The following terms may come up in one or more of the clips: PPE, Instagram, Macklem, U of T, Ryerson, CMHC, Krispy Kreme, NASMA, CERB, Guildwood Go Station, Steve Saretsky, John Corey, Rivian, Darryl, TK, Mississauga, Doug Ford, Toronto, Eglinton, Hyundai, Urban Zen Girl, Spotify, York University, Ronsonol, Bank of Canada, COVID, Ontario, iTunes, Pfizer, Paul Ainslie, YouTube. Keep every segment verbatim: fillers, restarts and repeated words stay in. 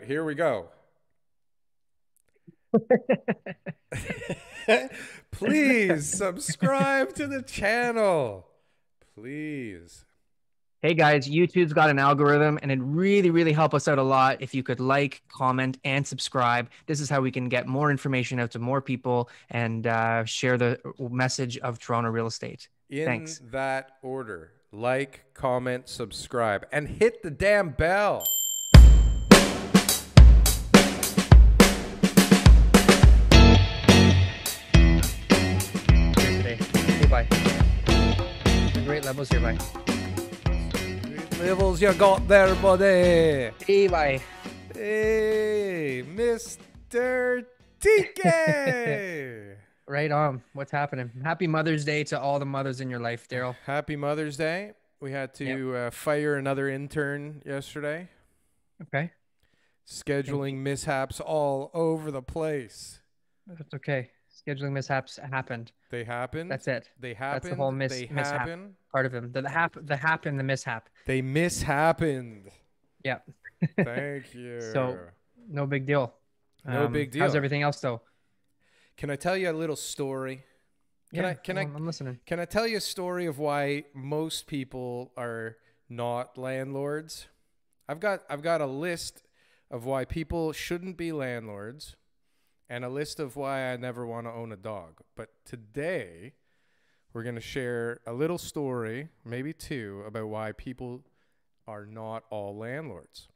right, here we go. Please subscribe to the channel. Please. Hey guys, YouTube's got an algorithm and it'd really, really help us out a lot if you could like, comment, and subscribe. This is how we can get more information out to more people and uh, share the message of Toronto real estate. In Thanks. That order, like, comment, subscribe, and hit the damn bell. Today. Hey, bye. Great levels here, bye. Levels you got there, buddy. Hey, bye. Hey, Mister T K. Right on. What's happening? Happy Mother's Day to all the mothers in your life, Darryl. Happy Mother's Day. We had to yep. uh, fire another intern yesterday. Okay. Scheduling mishaps all over the place. That's okay. Scheduling mishaps happened. They happened. That's it. They happened. That's the whole mis they mishap happen. Part of them. The, the hap, the hap, and the mishap. They mishappened. Yeah. Thank you. So, no big deal. No um, big deal. How's everything else though? Can I tell you a little story? Can yeah, I, can well, I, I'm listening. Can I tell you a story of why most people are not landlords? I've got, I've got a list of why people shouldn't be landlords and a list of why I never want to own a dog. But today we're going to share a little story, maybe two, about why people are not all landlords.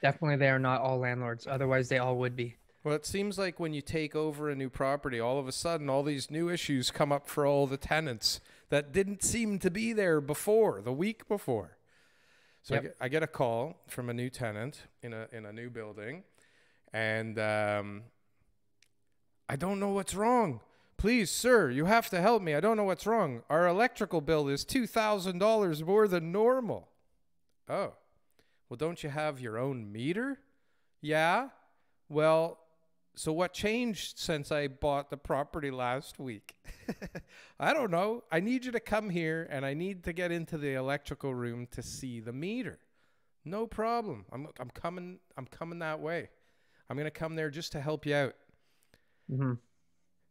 Definitely they are not all landlords. Otherwise they all would be. Well, it seems like when you take over a new property, all of a sudden, all these new issues come up for all the tenants that didn't seem to be there before, the week before. So yep. I, get, I get a call from a new tenant in a, in a new building, and um, I don't know what's wrong. Please, sir, you have to help me. I don't know what's wrong. Our electrical bill is two thousand dollars more than normal. Oh, well, don't you have your own meter? Yeah, well... So what changed since I bought the property last week? I don't know. I need you to come here and I need to get into the electrical room to see the meter. No problem. I'm, I'm coming. I'm coming that way. I'm going to come there just to help you out. Mm-hmm.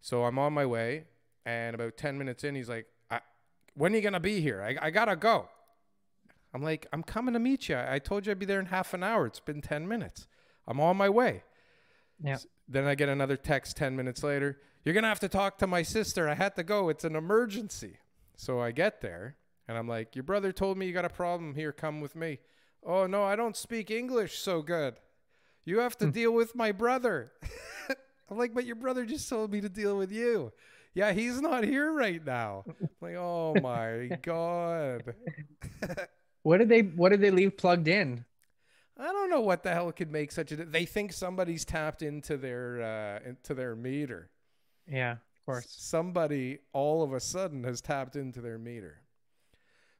So I'm on my way, and about ten minutes in, he's like, I, when are you going to be here? I, I got to go. I'm like, I'm coming to meet you. I told you I'd be there in half an hour. It's been ten minutes. I'm on my way. Yeah. Then I get another text ten minutes later. You're going to have to talk to my sister. I had to go. It's an emergency. So I get there and I'm like, your brother told me you got a problem here. Come with me. Oh no, I don't speak English so good. You have to deal with my brother. I'm like, but your brother just told me to deal with you. Yeah. He's not here right now. I'm like, oh my God. What did they, what did they leave plugged in? I don't know what the hell could make such a... They think somebody's tapped into their uh, into their meter. Yeah, of course. S somebody all of a sudden has tapped into their meter.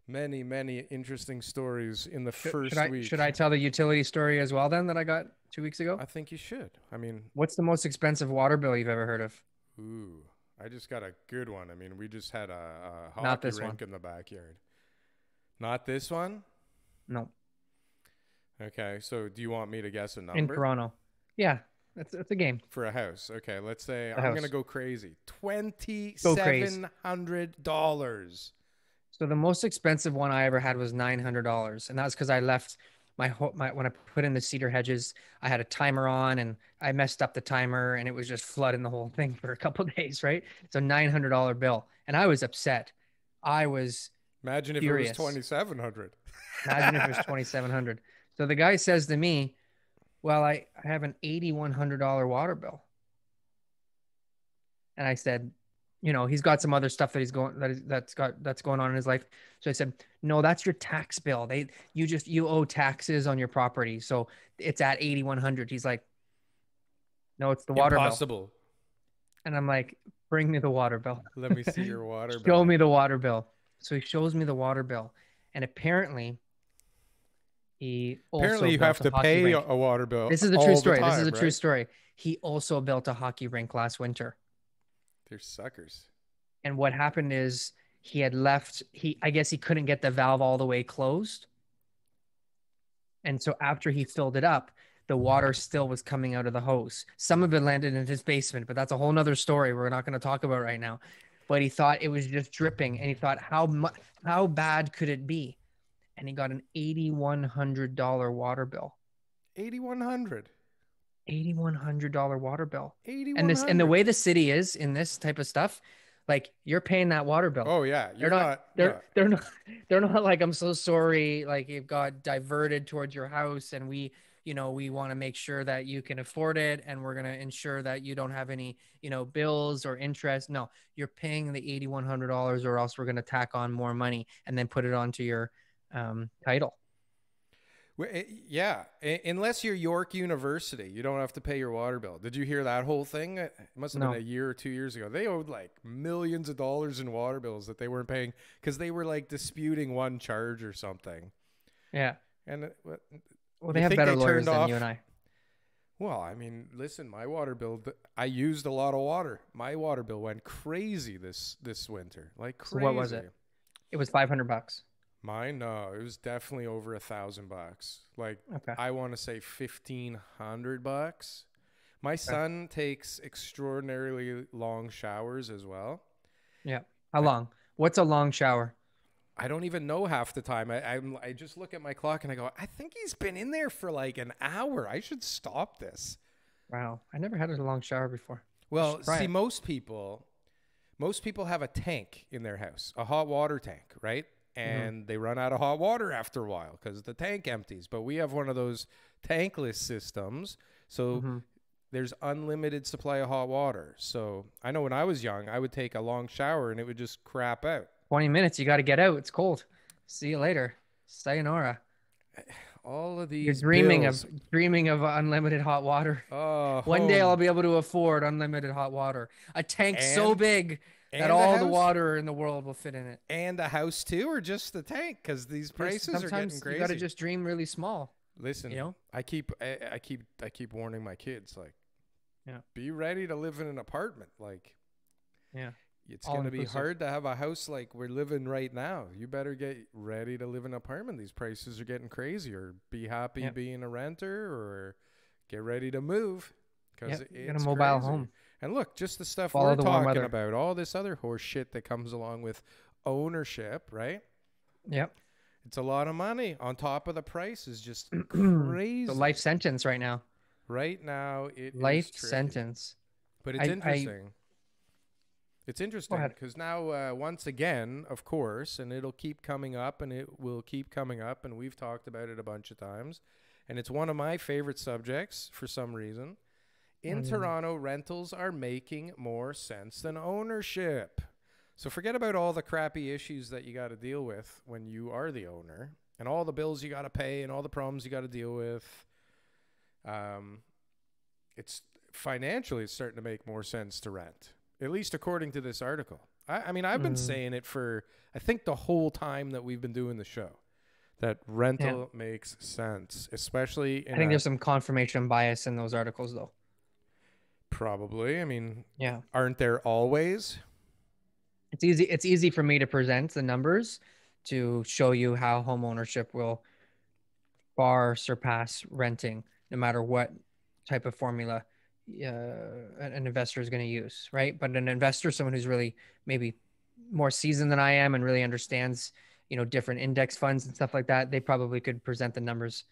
Many, many interesting stories in the should, first should I, week. Should I tell the utility story as well then that I got two weeks ago? I think you should. I mean... What's the most expensive water bill you've ever heard of? Ooh, I just got a good one. I mean, we just had a, a hockey rink one. in the backyard. Not this one? No. Okay, so do you want me to guess a number? In Toronto. Yeah, that's, that's a game. For a house. Okay, let's say I'm going to go crazy. twenty-seven hundred dollars. So the most expensive one I ever had was nine hundred dollars. And that was because I left my, ho my, when I put in the cedar hedges, I had a timer on and I messed up the timer and it was just flooding the whole thing for a couple of days, right? So nine hundred dollar bill. And I was upset. I was Imagine furious. if it was twenty-seven hundred dollars. Imagine if it was twenty-seven hundred dollars. So the guy says to me, well, I, I have an eighty-one hundred dollar water bill. And I said, you know, he's got some other stuff that he's going, that is, that's got, that's going on in his life. So I said, no, that's your tax bill. They, you just, you owe taxes on your property. So it's at eighty-one hundred. He's like, no, it's the water Impossible. bill. And I'm like, bring me the water bill. Let me see your water bill. Show me the water bill. So he shows me the water bill. And apparently He Apparently, you have to pay rink. a water bill. This is a true story. Time, this is a right? true story. He also built a hockey rink last winter. They're suckers. And what happened is he had left. He, I guess, he couldn't get the valve all the way closed. And so after he filled it up, the water still was coming out of the hose. Some of it landed in his basement, but that's a whole nother story we're not going to talk about right now. But he thought it was just dripping, and he thought, how much, how bad could it be? And he got an eighty-one hundred dollar water bill. eighty-one hundred dollars. eighty-one hundred dollar water bill. eighty-one hundred dollars. And this, and the way the city is in this type of stuff, like, you're paying that water bill. Oh yeah, you're they're not, not they're yeah. they're not they're not like, I'm so sorry, like, it got diverted towards your house, and we, you know, we want to make sure that you can afford it, and we're going to ensure that you don't have any, you know, bills or interest. No, you're paying the eighty-one hundred dollars, or else we're going to tack on more money and then put it onto your um, title. Yeah. Unless you're York University, you don't have to pay your water bill. Did you hear that whole thing? It must have no. been a year or two years ago. They owed like millions of dollars in water bills that they weren't paying because they were like disputing one charge or something. Yeah. And it, well, they have better they lawyers than off, you and I. Well, I mean, listen, my water bill, I used a lot of water. My water bill went crazy this, this winter. Like crazy. So what was it? It was five hundred bucks. Mine, no, it was definitely over a thousand bucks. Like, okay. I want to say fifteen hundred bucks. My okay. son takes extraordinarily long showers as well. Yeah, how I, long? What's a long shower? I don't even know half the time. I I'm, I just look at my clock and I go, I think he's been in there for like an hour. I should stop this. Wow, I never had a long shower before. Well, see, it. most people, most people have a tank in their house, a hot water tank, right? And mm-hmm. they run out of hot water after a while because the tank empties. But we have one of those tankless systems. So mm-hmm. there's unlimited supply of hot water. So I know when I was young, I would take a long shower and it would just crap out. twenty minutes. You got to get out. It's cold. See you later. Sayonara. All of these You're dreaming bills. of dreaming of unlimited hot water. Oh, one home. day I'll be able to afford unlimited hot water. A tank and so big that all the water in the world will fit in it. And a house too, or just the tank? Because these prices Sometimes are getting crazy. You got to just dream really small. Listen, you know? I keep, I, I keep, I keep warning my kids, like, yeah, be ready to live in an apartment. Like, yeah, it's going to be hard to have a house like we're living right now. You better get ready to live in an apartment. These prices are getting crazy. Or be happy yeah. being a renter, or get ready to move because yeah, it's get a mobile crazy. home. And look, just the stuff Follow we're the talking about, all this other horse shit that comes along with ownership, right? Yep. It's a lot of money on top of the price is just crazy. The life sentence right now. Right now, it life is Life sentence. But it's I, interesting. I, it's interesting because now, uh, once again, of course, and it'll keep coming up and it will keep coming up, and we've talked about it a bunch of times. And it's one of my favorite subjects for some reason. In mm. Toronto, rentals are making more sense than ownership. So forget about all the crappy issues that you got to deal with when you are the owner, and all the bills you got to pay, and all the problems you got to deal with. Um, it's financially it's starting to make more sense to rent, at least according to this article. I, I mean, I've been mm. saying it for, I think, the whole time that we've been doing the show, that rental yeah. makes sense, especially. In I think there's some confirmation bias in those articles, though. Probably. I mean, yeah. Aren't there always? It's easy. It's easy for me to present the numbers to show you how home ownership will far surpass renting, no matter what type of formula uh, an investor is going to use, right? But an investor, someone who's really maybe more seasoned than I am and really understands, you know, different index funds and stuff like that, they probably could present the numbers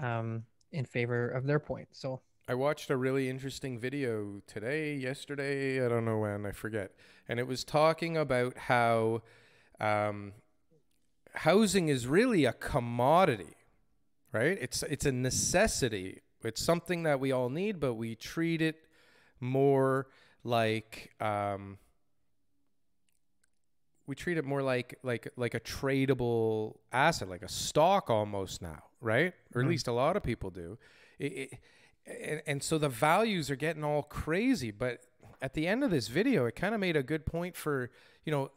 um, in favor of their point. So. I watched a really interesting video today, yesterday, I don't know when, I forget. And it was talking about how um, housing is really a commodity, right? It's, it's a necessity. It's something that we all need, but we treat it more like, um, we treat it more like, like, like a tradable asset, like a stock almost now, right? Or at mm-hmm. least a lot of people do. It, it, And, and so the values are getting all crazy. But at the end of this video, it kind of made a good point for, you know,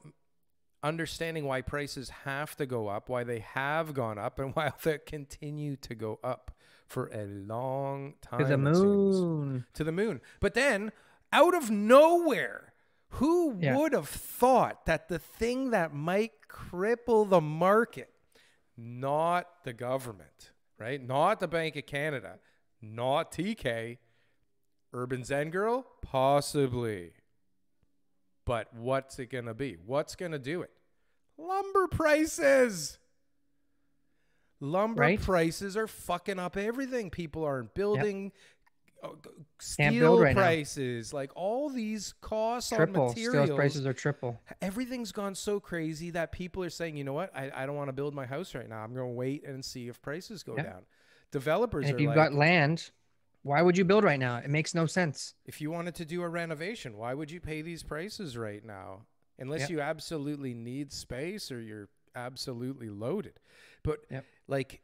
understanding why prices have to go up, why they have gone up, and why they continue to go up for a long time. To the moon. Seems. To the moon. But then, out of nowhere, who yeah. would have thought that the thing that might cripple the market, not the government, right? Not the Bank of Canada. not T K. Urban Zen Girl? Possibly. But what's it going to be? What's going to do it? Lumber prices. Lumber right? prices are fucking up everything. People aren't building. Yep. Steel build right prices. Now. Like all these costs triple. on materials. Steel prices are triple. Everything's gone so crazy that people are saying, you know what? I, I don't want to build my house right now. I'm going to wait and see if prices go yep. down. Developers and if are you've like, got land... Why would you build right now? It makes no sense. If you wanted to do a renovation, why would you pay these prices right now? Unless yep. you absolutely need space or you're absolutely loaded. But yep. like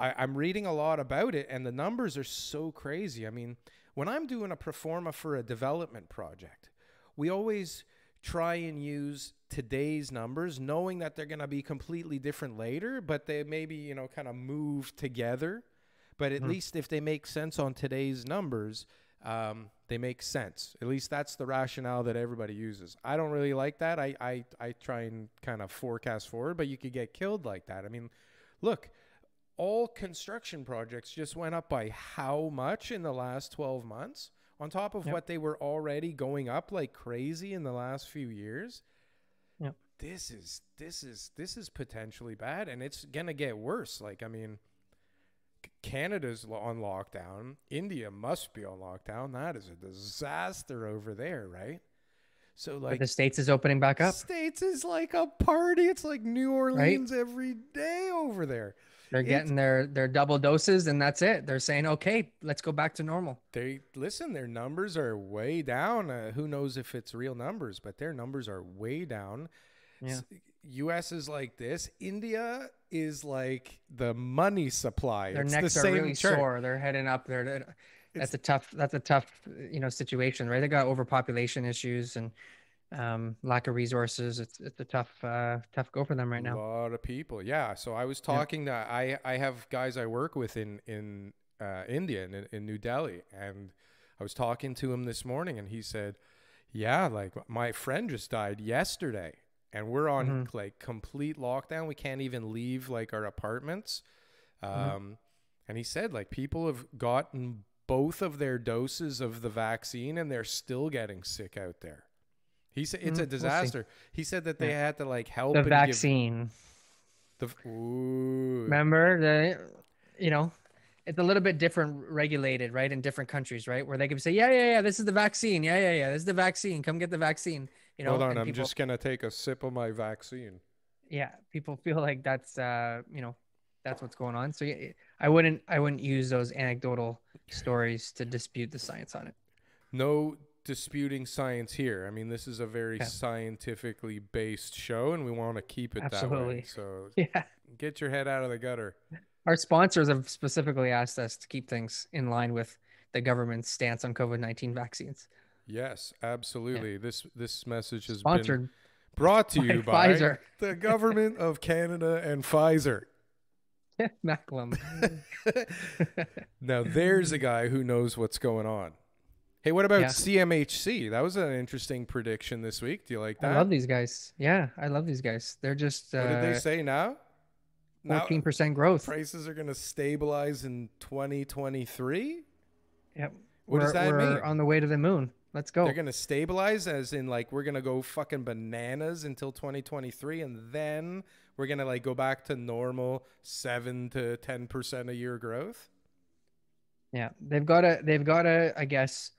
I, I'm reading a lot about it and the numbers are so crazy. I mean, when I'm doing a pro forma for a development project, we always try and use today's numbers, knowing that they're going to be completely different later, but they maybe, you know, kind of move together. But at mm-hmm. least if they make sense on today's numbers, um, they make sense. At least that's the rationale that everybody uses. I don't really like that. I, I, I try and kind of forecast forward, but you could get killed like that. I mean, look, all construction projects just went up by how much in the last twelve months on top of yep. what they were already going up like crazy in the last few years. Yep. This is, this is, this is potentially bad and it's going to get worse. Like, I mean... Canada's on lockdown. India must be on lockdown. That is a disaster over there, right? So like the States is opening back up. States is like a party. It's like New Orleans right? every day over there. They're it's, getting their their double doses and that's it. They're saying, okay, let's go back to normal. They listen, their numbers are way down. Uh, who knows if it's real numbers, but their numbers are way down. Yeah. U S is like this. India is like the money supply. Their it's necks the are same really chart. sore. They're heading up there. That's it's, a tough, that's a tough, you know, situation, right? They got overpopulation issues and um, lack of resources. It's, it's a tough, uh, tough go for them right now. A lot of people. Yeah. So I was talking yeah. to, I, I have guys I work with in, in uh, India, in, in New Delhi. And I was talking to him this morning and he said, yeah, like my friend just died yesterday. And we're on mm-hmm. like complete lockdown. We can't even leave like our apartments. Um, mm-hmm. And he said like people have gotten both of their doses of the vaccine and they're still getting sick out there. He said it's mm-hmm. a disaster. We'll he said that they yeah. had to like help. The and vaccine. Give... The Ooh. Remember the, you know, it's a little bit different regulated, right? In different countries, right? Where they can say, yeah, yeah, yeah, this is the vaccine. Yeah, yeah, yeah, this is the vaccine. Come get the vaccine. You know, hold on, I'm people, just going to take a sip of my vaccine. Yeah, people feel like that's, uh, you know, that's what's going on. So yeah, I wouldn't I wouldn't use those anecdotal stories to dispute the science on it. No disputing science here. I mean, this is a very yeah. scientifically based show, and we want to keep it Absolutely. that way. So yeah. get your head out of the gutter. Our sponsors have specifically asked us to keep things in line with the government's stance on COVID nineteen vaccines. Yes, absolutely. Yeah. This this message has Sponsored been brought to you by Pfizer. the government of Canada and Pfizer. Macklem. Now there's a guy who knows what's going on. Hey, what about yeah. C M H C? That was an interesting prediction this week. Do you like that? I love these guys. Yeah, I love these guys. They're just. What uh, did they say now? fourteen percent growth. Prices are going to stabilize in twenty twenty-three. Yep. What we're, does that we're mean? We're on the way to the moon. Let's go. They're going to stabilize as in like we're going to go fucking bananas until twenty twenty-three. And then we're going to like go back to normal seven to ten percent a year growth. Yeah, they've got to they've got to, I guess,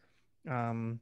um,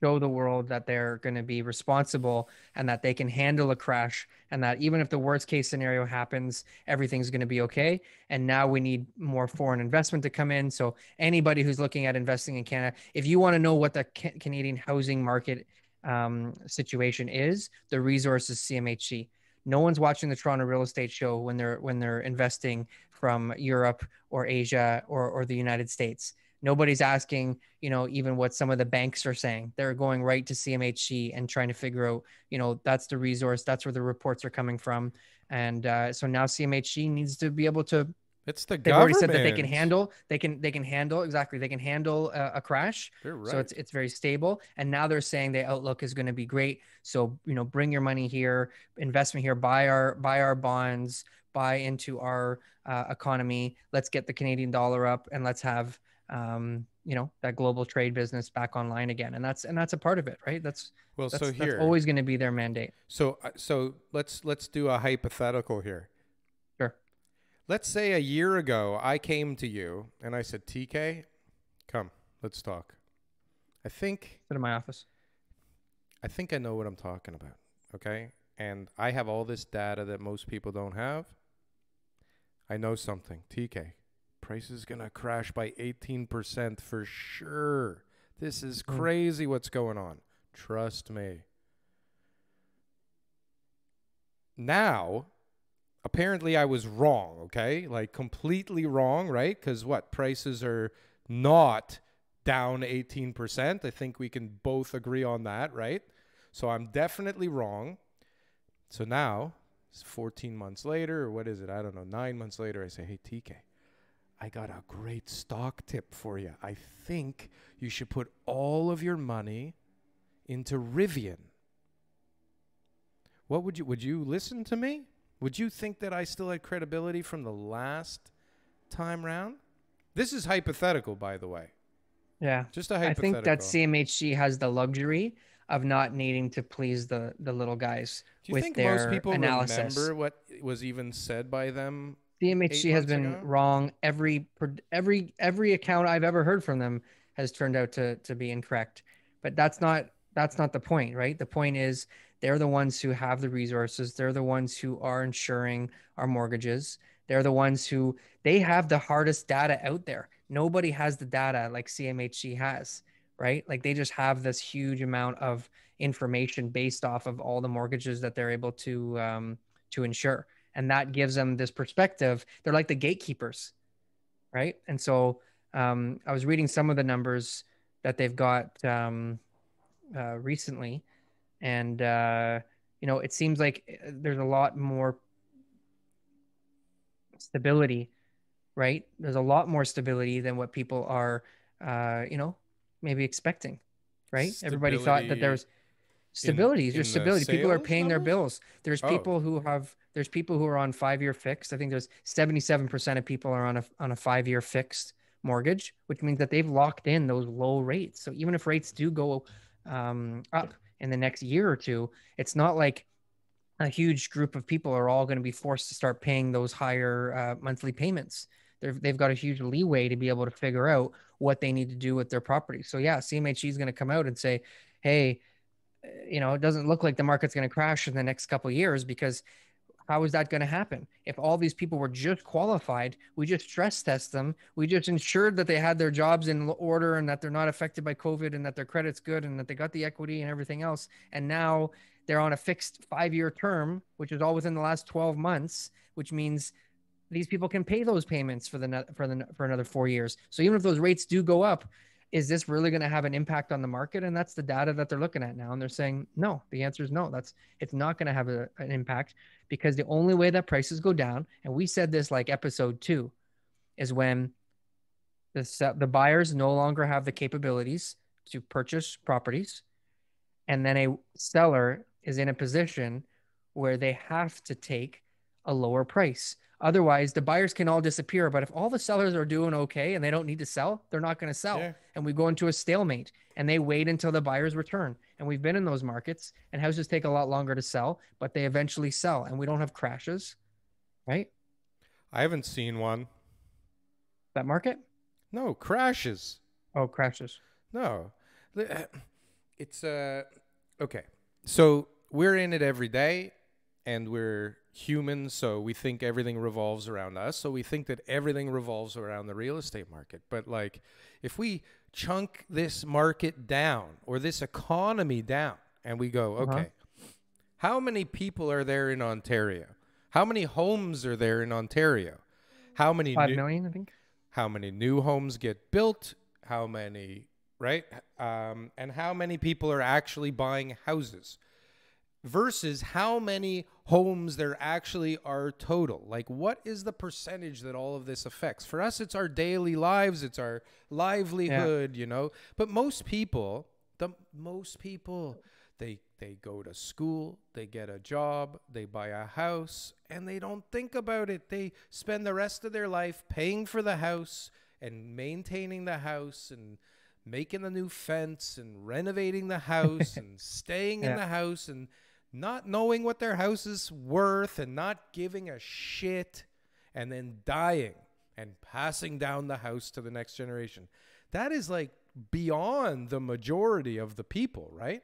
show the world that they're going to be responsible and that they can handle a crash and that even if the worst case scenario happens, everything's going to be okay. And now we need more foreign investment to come in. So anybody who's looking at investing in Canada, if you want to know what the ca- Canadian housing market um, situation is, the resource is C M H C. No one's watching the Toronto Real Estate Show when they're when they're investing from Europe or Asia or, or the United States. Nobody's asking, you know, even what some of the banks are saying. They're going right to C M H C and trying to figure out, you know, that's the resource. That's where the reports are coming from. And uh, so now C M H C needs to be able to. It's the they've government. They've already said that they can handle. They can. They can handle exactly. They can handle a, a crash. They're right. So it's it's very stable. And now they're saying the outlook is going to be great. So you know, bring your money here, investment here, buy our buy our bonds, buy into our uh, economy. Let's get the Canadian dollar up, and let's have. um, you know, that global trade business back online again. And that's, and that's a part of it, right? That's, well, that's, so here, that's always going to be their mandate. So, so let's, let's do a hypothetical here. Sure. Let's say a year ago, I came to you and I said, T K, come, let's talk. I think sit in my office. I think I know what I'm talking about. Okay. And I have all this data that most people don't have. I know something, T K. Price is going to crash by eighteen percent for sure. This is crazy what's going on. Trust me. Now, apparently I was wrong, okay? Like completely wrong, right? Because what? Prices are not down eighteen percent. I think we can both agree on that, right? So I'm definitely wrong. So now, it's fourteen months later, or what is it? I don't know, nine months later, I say, hey, T K. I got a great stock tip for you. I think you should put all of your money into Rivian. What would you, would you listen to me? Would you think that I still had credibility from the last time round? This is hypothetical, by the way. Yeah. Just a hypothetical. I think that C M H C has the luxury of not needing to please the, the little guys with their analysis. Do you think most people remember what was even said by them? C M H C has been ago? wrong. Every every every account I've ever heard from them has turned out to to be incorrect. But that's not that's not the point, right? The point is they're the ones who have the resources. They're the ones who are insuring our mortgages. They're the ones who they have the hardest data out there. Nobody has the data like C M H C has, right? Like they just have this huge amount of information based off of all the mortgages that they're able to um, to insure. And that gives them this perspective. They're like the gatekeepers, right? And so um, I was reading some of the numbers that they've got um, uh, recently. And, uh, you know, it seems like there's a lot more stability, right? There's a lot more stability than what people are, uh, you know, maybe expecting, right? Stability. Everybody thought that there was... Stability, in, just in stability. People are paying numbers? their bills. There's oh. people who have, there's people who are on five-year fixed. I think there's seventy-seven percent of people are on a, on a five-year fixed mortgage, which means that they've locked in those low rates. So even if rates do go um, up in the next year or two, it's not like a huge group of people are all going to be forced to start paying those higher uh, monthly payments. They're, they've got a huge leeway to be able to figure out what they need to do with their property. So yeah, C M H C is going to come out and say, hey, you know, it doesn't look like the market's going to crash in the next couple of years, because how is that going to happen? If all these people were just qualified, we just stress test them. We just ensured that they had their jobs in order and that they're not affected by COVID and that their credit's good and that they got the equity and everything else. And now they're on a fixed five-year term, which is all within the last twelve months, which means these people can pay those payments for the, for the, for another four years. So even if those rates do go up, is this really going to have an impact on the market? And that's the data that they're looking at now. And they're saying, no, the answer is no, that's, it's not going to have a, an impact, because the only way that prices go down, and we said this like episode two, is when the, the buyers no longer have the capabilities to purchase properties. And then a seller is in a position where they have to take a lower price. Otherwise, the buyers can all disappear. But if all the sellers are doing okay and they don't need to sell, they're not going to sell. Yeah. And we go into a stalemate and they wait until the buyers return. And we've been in those markets, and houses take a lot longer to sell, but they eventually sell, and we don't have crashes, right? I haven't seen one. That market? No, crashes. Oh, crashes. No. It's, uh, okay. So we're in it every day, and we're human, so we think everything revolves around us, so we think that everything revolves around the real estate market. But like, if we chunk this market down, or this economy down, and we go, uh-huh. okay, how many people are there in Ontario? How many homes are there in Ontario? How many five new, million, I think. How many new homes get built? How many, right? Um, and how many people are actually buying houses? Versus how many homes there actually are total. Like, what is the percentage that all of this affects? For us, it's our daily lives. It's our livelihood, yeah. you know. But most people, the most people, they, they go to school, they get a job, they buy a house, and they don't think about it. They spend the rest of their life paying for the house and maintaining the house and making the new fence and renovating the house and staying yeah. in the house and not knowing what their house is worth and not giving a shit and then dying and passing down the house to the next generation. That is like beyond the majority of the people, right?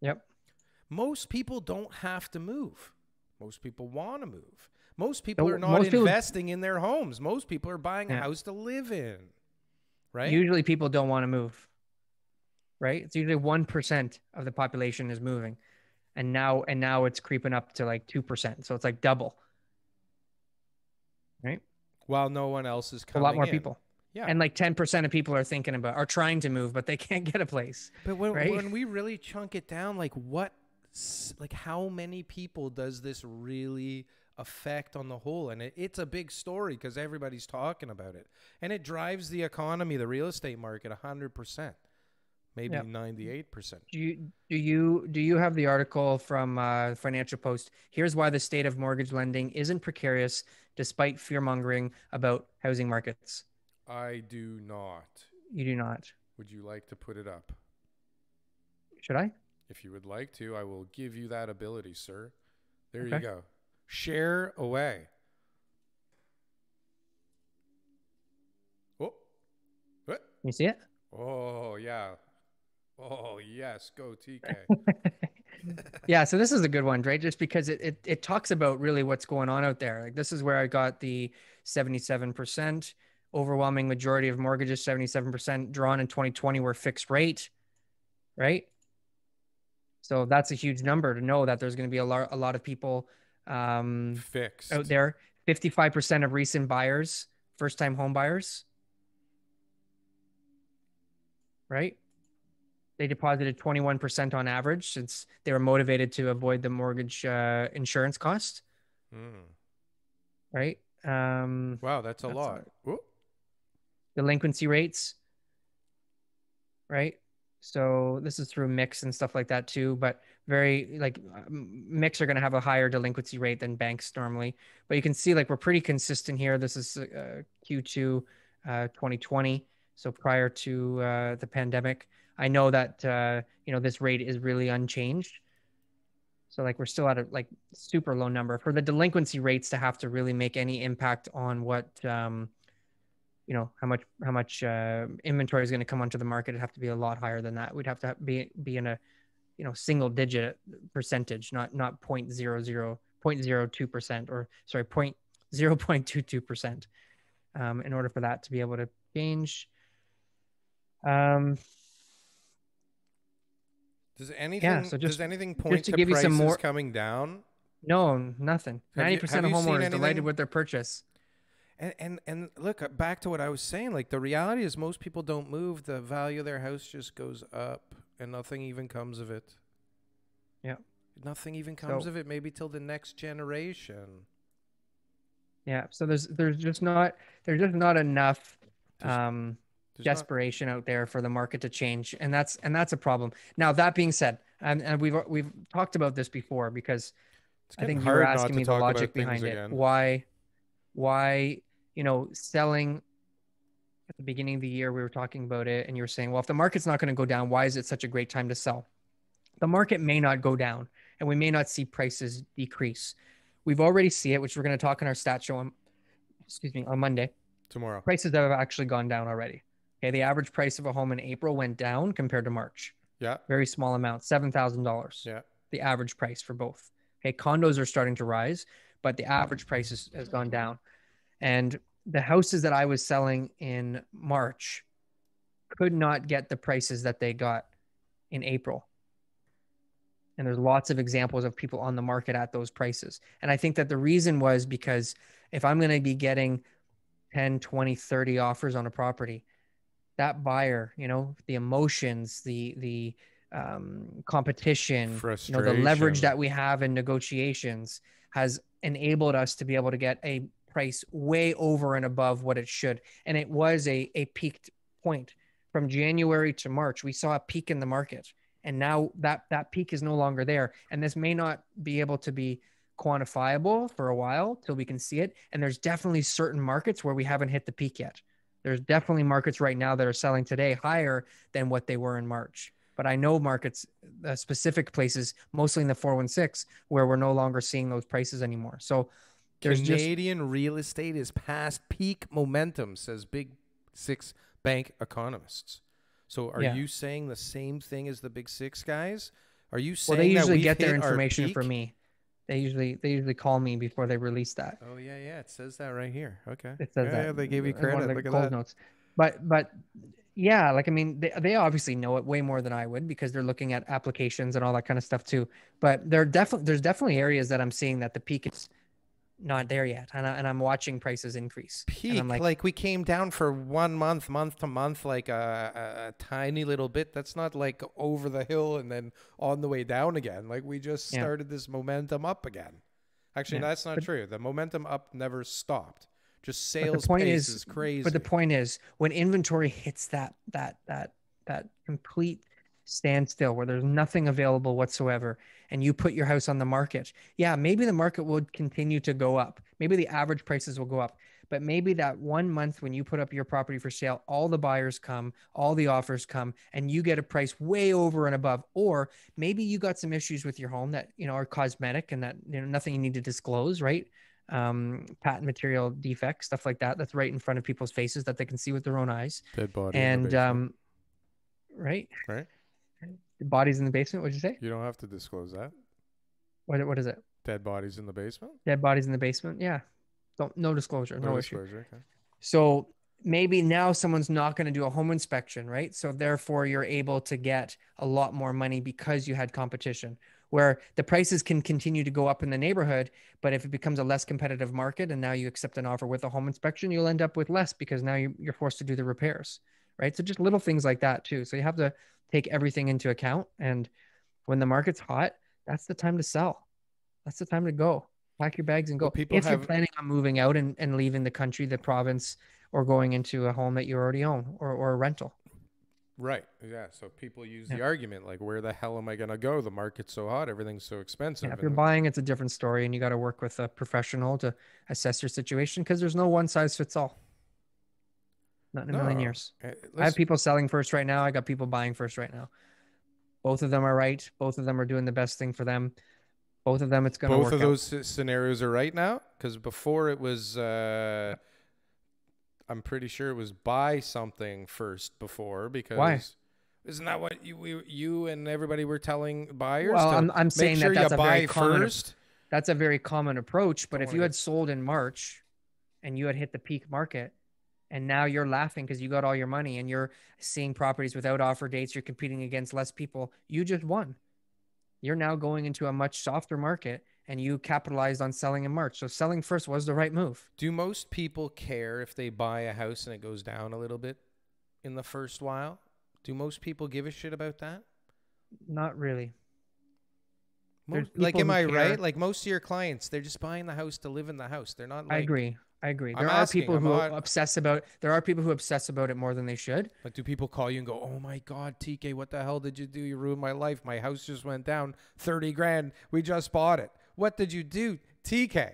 Yep. Most people don't have to move. Most people want to move. Most people are not investing in their homes. Most people are buying yeah. a house to live in, right? Usually people don't want to move, right? It's usually one percent of the population is moving. And now, and now it's creeping up to like two percent. So it's like double, right? While no one else is coming in. A lot more in. people. Yeah. And like ten percent of people are thinking about, are trying to move, but they can't get a place. But when, right? when we really chunk it down, like what, like how many people does this really affect on the whole? And it, it's a big story because everybody's talking about it. And it drives the economy, the real estate market, one hundred percent. Maybe yep. ninety-eight percent. Do you, do you do you have the article from uh, Financial Post? Here's why the state of mortgage lending isn't precarious despite fear-mongering about housing markets. I do not. You do not. Would you like to put it up? Should I? If you would like to, I will give you that ability, sir. There okay. you go. Share away. Oh. What? You see it? Oh, yeah. Oh, yes. Go T K. Yeah. So this is a good one, right? Just because it, it, it talks about really what's going on out there. Like this is where I got the seventy-seven percent overwhelming majority of mortgages, seventy-seven percent drawn in twenty twenty were fixed rate, right? So that's a huge number to know that there's going to be a lot, a lot of people um, fixed out there. fifty-five percent of recent buyers, first time home buyers, right? They deposited twenty-one percent on average since they were motivated to avoid the mortgage uh, insurance cost. Mm. Right? Um, wow, that's a that's lot. A, delinquency rates. Right? So this is through M I X and stuff like that too. But very like M I X are going to have a higher delinquency rate than banks normally. But you can see like we're pretty consistent here. This is uh, Q two uh, twenty twenty. So prior to uh, the pandemic. I know that, uh, you know, this rate is really unchanged. So like, we're still at a like super low number for the delinquency rates to have to really make any impact on what, um, you know, how much, how much uh, inventory is going to come onto the market. It'd have to be a lot higher than that. We'd have to be, be in a, you know, single digit percentage, not, not zero point zero zero, zero point zero two percent or sorry, zero point zero two two percent um, in order for that to be able to change. Um, Does anything, yeah, so just, does anything point to, to give prices you some more... coming down? No, nothing. ninety percent of homeowners delighted with their purchase. And, and, and look, back to what I was saying, like the reality is most people don't move. The value of their house just goes up and nothing even comes of it. Yeah. Nothing even comes so, of it maybe till the next generation. Yeah. So there's, there's just not, there's just not enough, there's, um, There's desperation out there for the market to change. And that's, and that's a problem. Now that being said, and, and we've, we've talked about this before because I think you were asking me the logic behind it. Why, why, you know, selling at the beginning of the year, we were talking about it and you were saying, well, if the market's not going to go down, why is it such a great time to sell? The market may not go down and we may not see prices decrease. We've already seen it, which we're going to talk in our stat show on, excuse me, on Monday. Tomorrow. Prices have actually gone down already. Okay, the average price of a home in April went down compared to March. Yeah. Very small amount, seven thousand dollars. Yeah. The average price for both. Okay, condos are starting to rise, but the average price is, has gone down. And the houses that I was selling in March could not get the prices that they got in April. And there's lots of examples of people on the market at those prices. And I think that the reason was because if I'm going to be getting ten, twenty, thirty offers on a property, that buyer, you know, the emotions, the, the, um, competition, you know, the leverage that we have in negotiations has enabled us to be able to get a price way over and above what it should. And it was a, a peaked point from January to March. We saw a peak in the market and now that, that peak is no longer there. And this may not be able to be quantifiable for a while till we can see it. And there's definitely certain markets where we haven't hit the peak yet. There's definitely markets right now that are selling today higher than what they were in March. But I know markets, uh, specific places, mostly in the four one six, where we're no longer seeing those prices anymore. So there's Canadian just, real estate is past peak momentum, says Big Six bank economists. So are yeah. you saying the same thing as the Big Six guys? Are you saying well, they usually that get their information from me? They usually they usually call me before they release that. Oh yeah, yeah, it says that right here. Okay, it says yeah, that. Yeah, they gave you credit. Look at that. Notes. But but yeah, like I mean, they they obviously know it way more than I would because they're looking at applications and all that kind of stuff too. But there definitely there's definitely areas that I'm seeing that the peak is not there yet, and, I, and I'm watching prices increase. Peak, and I'm like, like we came down for one month, month to month, like a, a tiny little bit. That's not like over the hill and then on the way down again. Like we just yeah. started this momentum up again. Actually, yeah. that's not but, true. The momentum up never stopped. Just sales pace is, is crazy. But the point is, when inventory hits that that that that complete standstill where there's nothing available whatsoever, and you put your house on the market, yeah, maybe the market would continue to go up. Maybe the average prices will go up, but maybe that one month when you put up your property for sale, all the buyers come, all the offers come, and you get a price way over and above. Or maybe you got some issues with your home that, you know, are cosmetic and that, you know, nothing you need to disclose, right? Um, patent material defects, stuff like that. That's right in front of people's faces that they can see with their own eyes. Dead body. And, um, right. Right. Bodies in the basement, what'd you say? You don't have to disclose that. What what is it? Dead bodies in the basement? Dead bodies in the basement, yeah. Don't no disclosure, no, no disclosure, issue. Okay. So maybe now someone's not going to do a home inspection, right? So therefore you're able to get a lot more money because you had competition, where the prices can continue to go up in the neighborhood, but if it becomes a less competitive market and now you accept an offer with a home inspection, you'll end up with less because now you're forced to do the repairs, right? So just little things like that too. So you have to take everything into account. And when the market's hot, that's the time to sell. That's the time to go. Pack your bags and go. Well, people if have... you're planning on moving out and, and leaving the country, the province, or going into a home that you already own or, or a rental. Right. Yeah. So people use yeah. the argument like, where the hell am I going to go? The market's so hot. Everything's so expensive. Yeah, if you're buying, it's a different story. And you got to work with a professional to assess your situation because there's no one size fits all. Not in a no. million years. Uh, I have people selling first right now. I got people buying first right now. Both of them are right. Both of them are doing the best thing for them. Both of them, it's going to work out. Both of those scenarios are right now? Because before it was, uh, I'm pretty sure it was buy something first before because... Why? Isn't that what you we, you and everybody were telling buyers? Well, I'm, I'm saying sure that that's a buy very common, first. That's a very common approach. But Don't if you had to... sold in March and you had hit the peak market, and now you're laughing because you got all your money and you're seeing properties without offer dates. You're competing against less people. You just won. You're now going into a much softer market and you capitalized on selling in March. So selling first was the right move. Do most people care if they buy a house and it goes down a little bit in the first while? Do most people give a shit about that? Not really. Most, like, am I care. right? Like most of your clients, they're just buying the house to live in the house. They're not like... I agree. I agree. There I'm are asking, people I'm who not... obsess about. There are people who obsess about it more than they should. Like, do people call you and go, "Oh my God, T K, what the hell did you do? You ruined my life. My house just went down thirty grand. We just bought it. What did you do, T K?"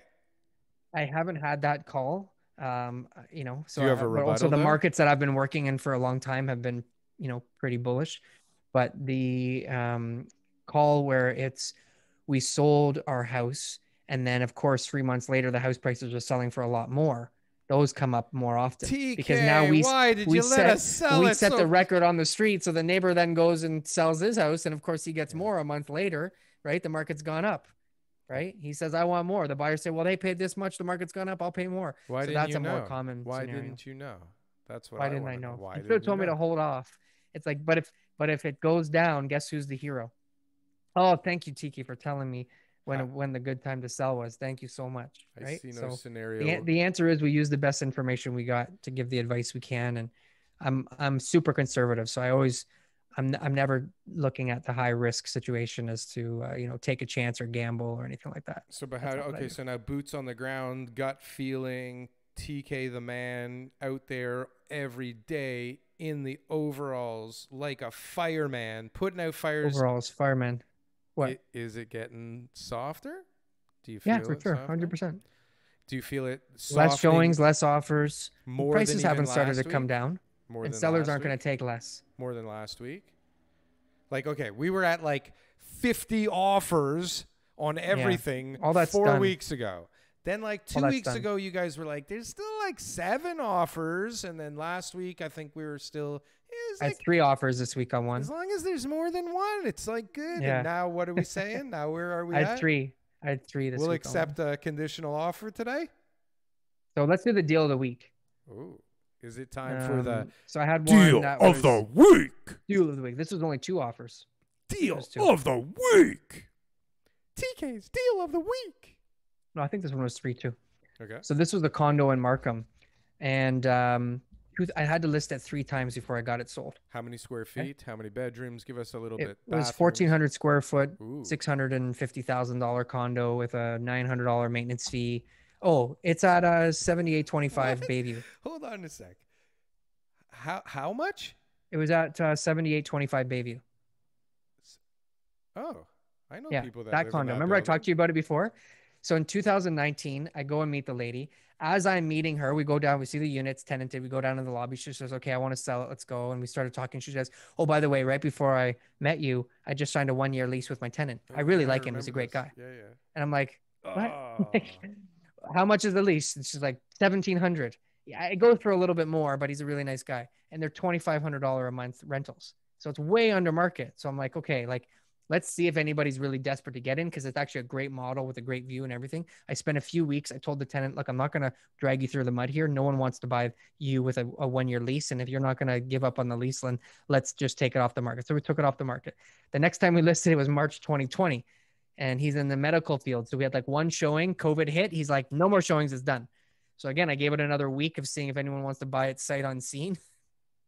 I haven't had that call. Um, you know, so you have I, a rebuttal, also the though? markets that I've been working in for a long time have been, you know, pretty bullish. But the um, call where it's, we sold our house. And then, of course, three months later, the house prices are selling for a lot more. Those come up more often. T K, because now we, why did we you set, let us sell we it set so the record on the street. So the neighbor then goes and sells his house. And, of course, he gets more a month later, right? The market's gone up, right? He says, I want more. The buyer said, well, they paid this much. The market's gone up. I'll pay more. Why so didn't that's you a know? more common Why scenario. didn't you know? That's what Why I didn't I know? Why you should have told know? me to hold off. It's like, but if, but if it goes down, guess who's the hero? Oh, thank you, T K, for telling me when when the good time to sell was. Thank you so much. I right? see no so scenario. The, the answer is we use the best information we got to give the advice we can. And I'm, I'm super conservative. So I always, I'm, I'm never looking at the high risk situation as to, uh, you know, take a chance or gamble or anything like that. So, but how, okay. So now boots on the ground, gut feeling, T K, the man out there every day in the overalls, like a fireman, putting out fires. Overalls, fireman. What? Is it getting softer? Do you feel yeah, for sure, hundred percent. Do you feel it softening? Less showings, less offers. More prices than haven't started to week? come down. More and than sellers aren't going to take less. More than last week. Like, okay, we were at like fifty offers on everything yeah. All that's four done. weeks ago. Then like two weeks done. ago, you guys were like, there's still like seven offers. And then last week, I think we were still. I like, had three offers this week on one. As long as there's more than one, it's like good. Yeah. And now what are we saying? Now where are we I had at? three. I had three this we'll week. We'll accept on one. a conditional offer today. So let's do the deal of the week. Ooh. Is it time um, for the so I had one deal that was, of the week? Deal of the week. This was only two offers. Deal two. of the week. T K's deal of the week. No, I think this one was three too. Okay. So this was the condo in Markham, and um, I had to list it three times before I got it sold. How many square feet? Okay. How many bedrooms? Give us a little it bit. It was fourteen hundred square foot, six hundred and fifty thousand dollar condo with a nine hundred dollar maintenance fee. Oh, it's at uh seventy-eight twenty-five, Bayview. Hold on a sec. How how much? It was at uh, seventy-eight twenty-five Bayview. Oh, I know yeah, people that, that live condo. In that Remember building. I talked to you about it before? So in two thousand nineteen, I go and meet the lady. As I'm meeting her, we go down, we see the units tenanted. We go down to the lobby. She says, "Okay, I want to sell it. Let's go." And we started talking. She says, "Oh, by the way, right before I met you, I just signed a one-year lease with my tenant. Oh, I really I like him. He's a great this. guy." Yeah, yeah. And I'm like, "What?" Oh. How much is the lease? And she's like, seventeen hundred. Yeah, I go through a little bit more, but he's a really nice guy. And they're twenty-five hundred dollars a month rentals. So it's way under market. So I'm like, okay, like, let's see if anybody's really desperate to get in, because it's actually a great model with a great view and everything. I spent a few weeks. I told the tenant, look, I'm not going to drag you through the mud here. No one wants to buy you with a, a one-year lease. And if you're not going to give up on the lease, then let's just take it off the market. So we took it off the market. The next time we listed, it was March twenty twenty. And he's in the medical field. So we had like one showing, COVID hit. He's like, no more showings, it's done. So again, I gave it another week of seeing if anyone wants to buy it sight unseen.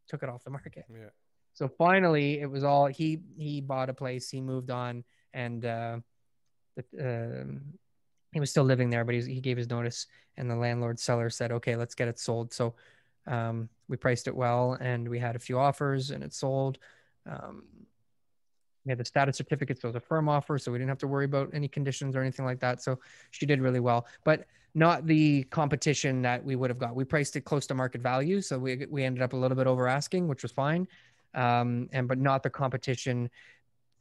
Took it off the market. Yeah. So finally, it was all, he he bought a place, he moved on, and uh, uh, he was still living there, but he, was, he gave his notice, and the landlord seller said, okay, let's get it sold. So um, we priced it well, and we had a few offers, and it sold. Um, We had the status certificates, so it was a firm offer, so we didn't have to worry about any conditions or anything like that. So she did really well, but not the competition that we would have got. We priced it close to market value, so we we ended up a little bit over asking, which was fine, um, and but not the competition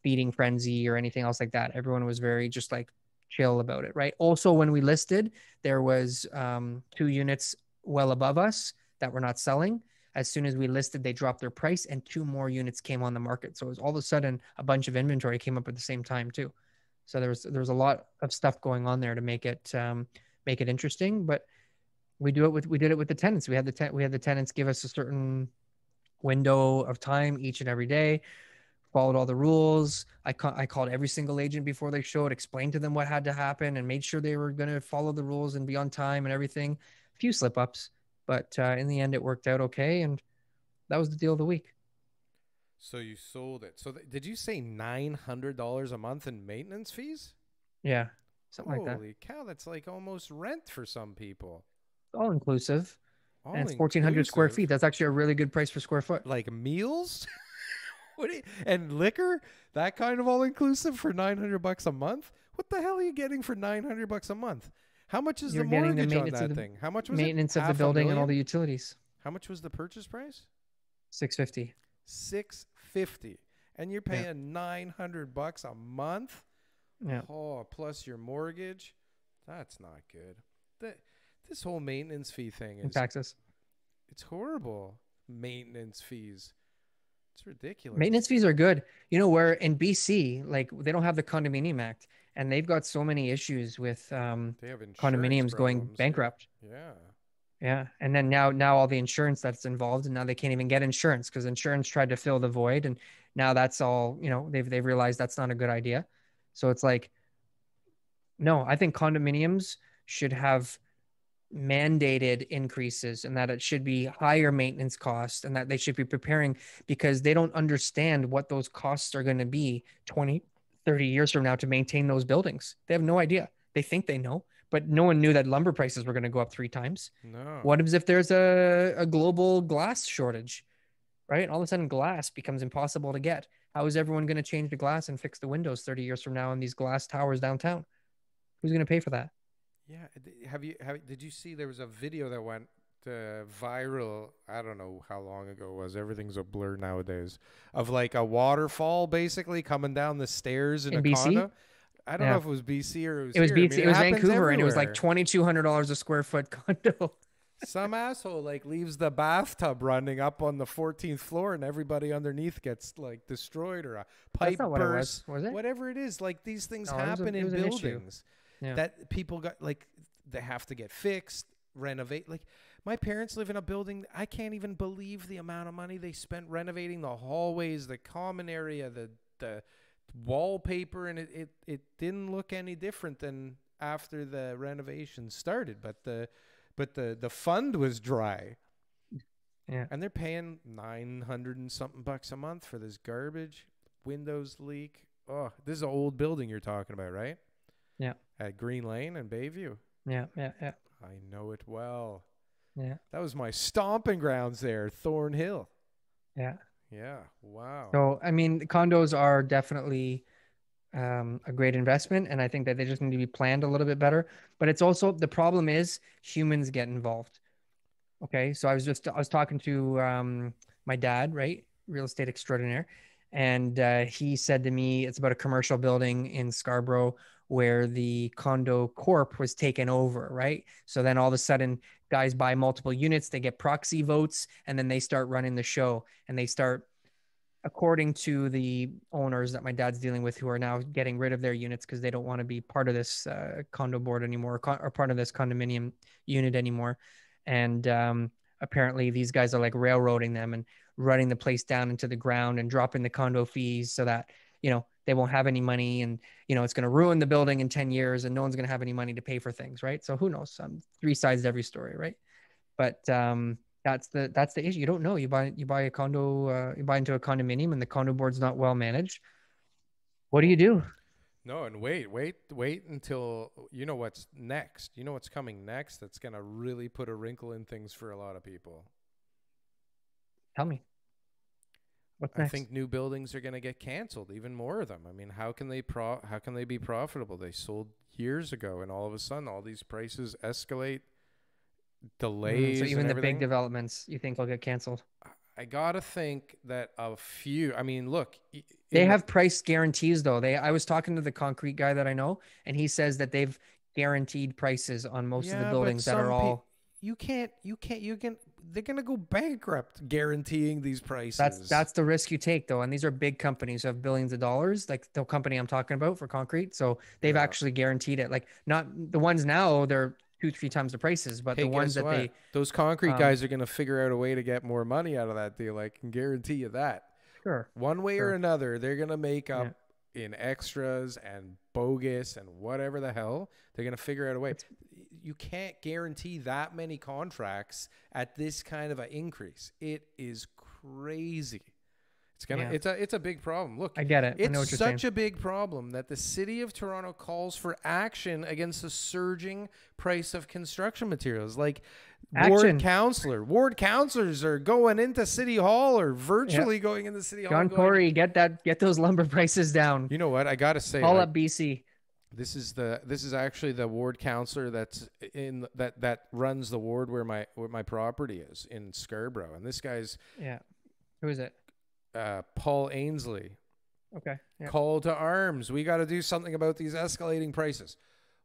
feeding frenzy or anything else like that. Everyone was very just like chill about it, right? Also, when we listed, there was um, two units well above us that were not selling. As soon as we listed, they dropped their price and two more units came on the market. So it was all of a sudden a bunch of inventory came up at the same time too. So there was, there was a lot of stuff going on there to make it, um, make it interesting, but we do it with, we did it with the tenants. We had the, te we had the tenants give us a certain window of time each and every day, followed all the rules. I, ca I called every single agent before they showed, explained to them what had to happen and made sure they were going to follow the rules and be on time and everything. A few slip ups. But uh, in the end, it worked out okay, and that was the deal of the week. So you sold it. So th did you say nine hundred dollars a month in maintenance fees? Yeah, something Holy like that. Holy cow, that's like almost rent for some people. All inclusive. All and it's fourteen hundred square feet. That's actually a really good price per square foot. Like meals? What you, and liquor? That kind of all inclusive for nine hundred bucks a month? What the hell are you getting for nine hundred bucks a month? How much is You're the mortgage the on that the, thing? How much was maintenance it? Maintenance of the building and all the utilities. How much was the purchase price? six fifty. six fifty. And you're paying yeah. nine hundred bucks a month? Yeah. Oh, plus your mortgage. That's not good. That, this whole maintenance fee thing is and taxes. It's horrible. Maintenance fees. It's ridiculous. Maintenance fees are good. You know where in B C, like they don't have the Condominium Act. And they've got so many issues with um, condominiums problems. going bankrupt. Yeah. Yeah. And then now, now all the insurance that's involved, and now they can't even get insurance because insurance tried to fill the void. And now that's all, you know, they've, they've realized that's not a good idea. So it's like, no, I think condominiums should have mandated increases, and that it should be higher maintenance costs, and that they should be preparing, because they don't understand what those costs are going to be twenty, thirty years from now to maintain those buildings. They have no idea. They think they know, but no one knew that lumber prices were going to go up three times. No. What if there's a, a global glass shortage, right? And all of a sudden glass becomes impossible to get. How is everyone going to change the glass and fix the windows thirty years from now in these glass towers downtown? Who's going to pay for that? Yeah. Have you, have, did you see there was a video that went uh, viral? I don't know how long ago it was. Everything's a blur nowadays. Of like a waterfall basically coming down the stairs in, in a B C? Condo. I don't yeah. know if it was B C or it was. It was here. B C. I mean, it, it was Vancouver, everywhere. And it was like twenty-two hundred dollars a square foot condo. Some asshole like leaves the bathtub running up on the fourteenth floor, and everybody underneath gets like destroyed or a pipe burst, what it was. Was it? Whatever it is. Like these things no, happen a, in buildings yeah. that people got like they have to get fixed, renovate. Like my parents live in a building. I can't even believe the amount of money they spent renovating the hallways, the common area, the the. wallpaper, and it, it it didn't look any different than after the renovation started, but the but the the fund was dry. Yeah, and they're paying nine hundred and something bucks a month for this garbage. Windows leak. Oh, this is an old building you're talking about, right? Yeah, at Green Lane and Bayview. Yeah, yeah, yeah, I know it well. Yeah, that was my stomping grounds there, Thornhill. Yeah. Yeah. Wow. So, I mean, condos are definitely um, a great investment. And I think that they just need to be planned a little bit better. But it's also, the problem is humans get involved. Okay. So I was just, I was talking to um, my dad, right? Real estate extraordinaire. And uh, he said to me, it's about a commercial building in Scarborough where the condo corp was taken over, right? So then all of a sudden guys buy multiple units, they get proxy votes, and then they start running the show, and they start, according to the owners that my dad's dealing with, who are now getting rid of their units because they don't want to be part of this uh, condo board anymore, or, or part of this condominium unit anymore. And um, apparently these guys are like railroading them and running the place down into the ground and dropping the condo fees so that, you know, they won't have any money, and, you know, it's going to ruin the building in ten years and no one's going to have any money to pay for things. Right. So who knows? Um, three sides to every story. Right. But um, that's the, that's the issue. You don't know. You buy, you buy a condo, uh, you buy into a condominium and the condo board's not well managed. What do you do? No. And wait, wait, wait until you know what's next. You know what's coming next. That's going to really put a wrinkle in things for a lot of people. Tell me. What's next? I think new buildings are going to get canceled, even more of them. I mean, how can they pro- how can they be profitable? They sold years ago, and all of a sudden, all these prices escalate, delays. Mm, so even and the everything. Big developments, you think will get canceled? I gotta think that a few. I mean, look, they have the- price guarantees, though. They. I was talking to the concrete guy that I know, and he says that they've guaranteed prices on most yeah, of the buildings that are all. Pe- You can't, you can't, you can, they're going to go bankrupt guaranteeing these prices. That's, that's the risk you take though. And these are big companies who have billions of dollars, like the company I'm talking about for concrete. So they've yeah. actually guaranteed it. Like not the ones now, they're two, three times the prices, but hey, the ones that what? they, those concrete um, guys are going to figure out a way to get more money out of that deal. I can guarantee you that. Sure. One way sure. or another, they're going to make up yeah. in extras and bogus and whatever the hell. They're going to figure out a way. It's, you can't guarantee that many contracts at this kind of an increase. It is crazy. It's gonna. Yeah. It's a. It's a big problem. Look, I get it. It's I know what you're such saying. a big problem that the city of Toronto calls for action against the surging price of construction materials. Like action. ward councillor, ward councillors are going into City Hall or virtually yeah. going into City Hall. John Corey, get that. Get those lumber prices down. You know what? I gotta say, call like, up B C. This is the this is actually the ward councillor that's in that that runs the ward where my where my property is in Scarborough, and this guy's yeah, who is it? Uh, Paul Ainslie. Okay. Yeah. Call to arms. We got to do something about these escalating prices.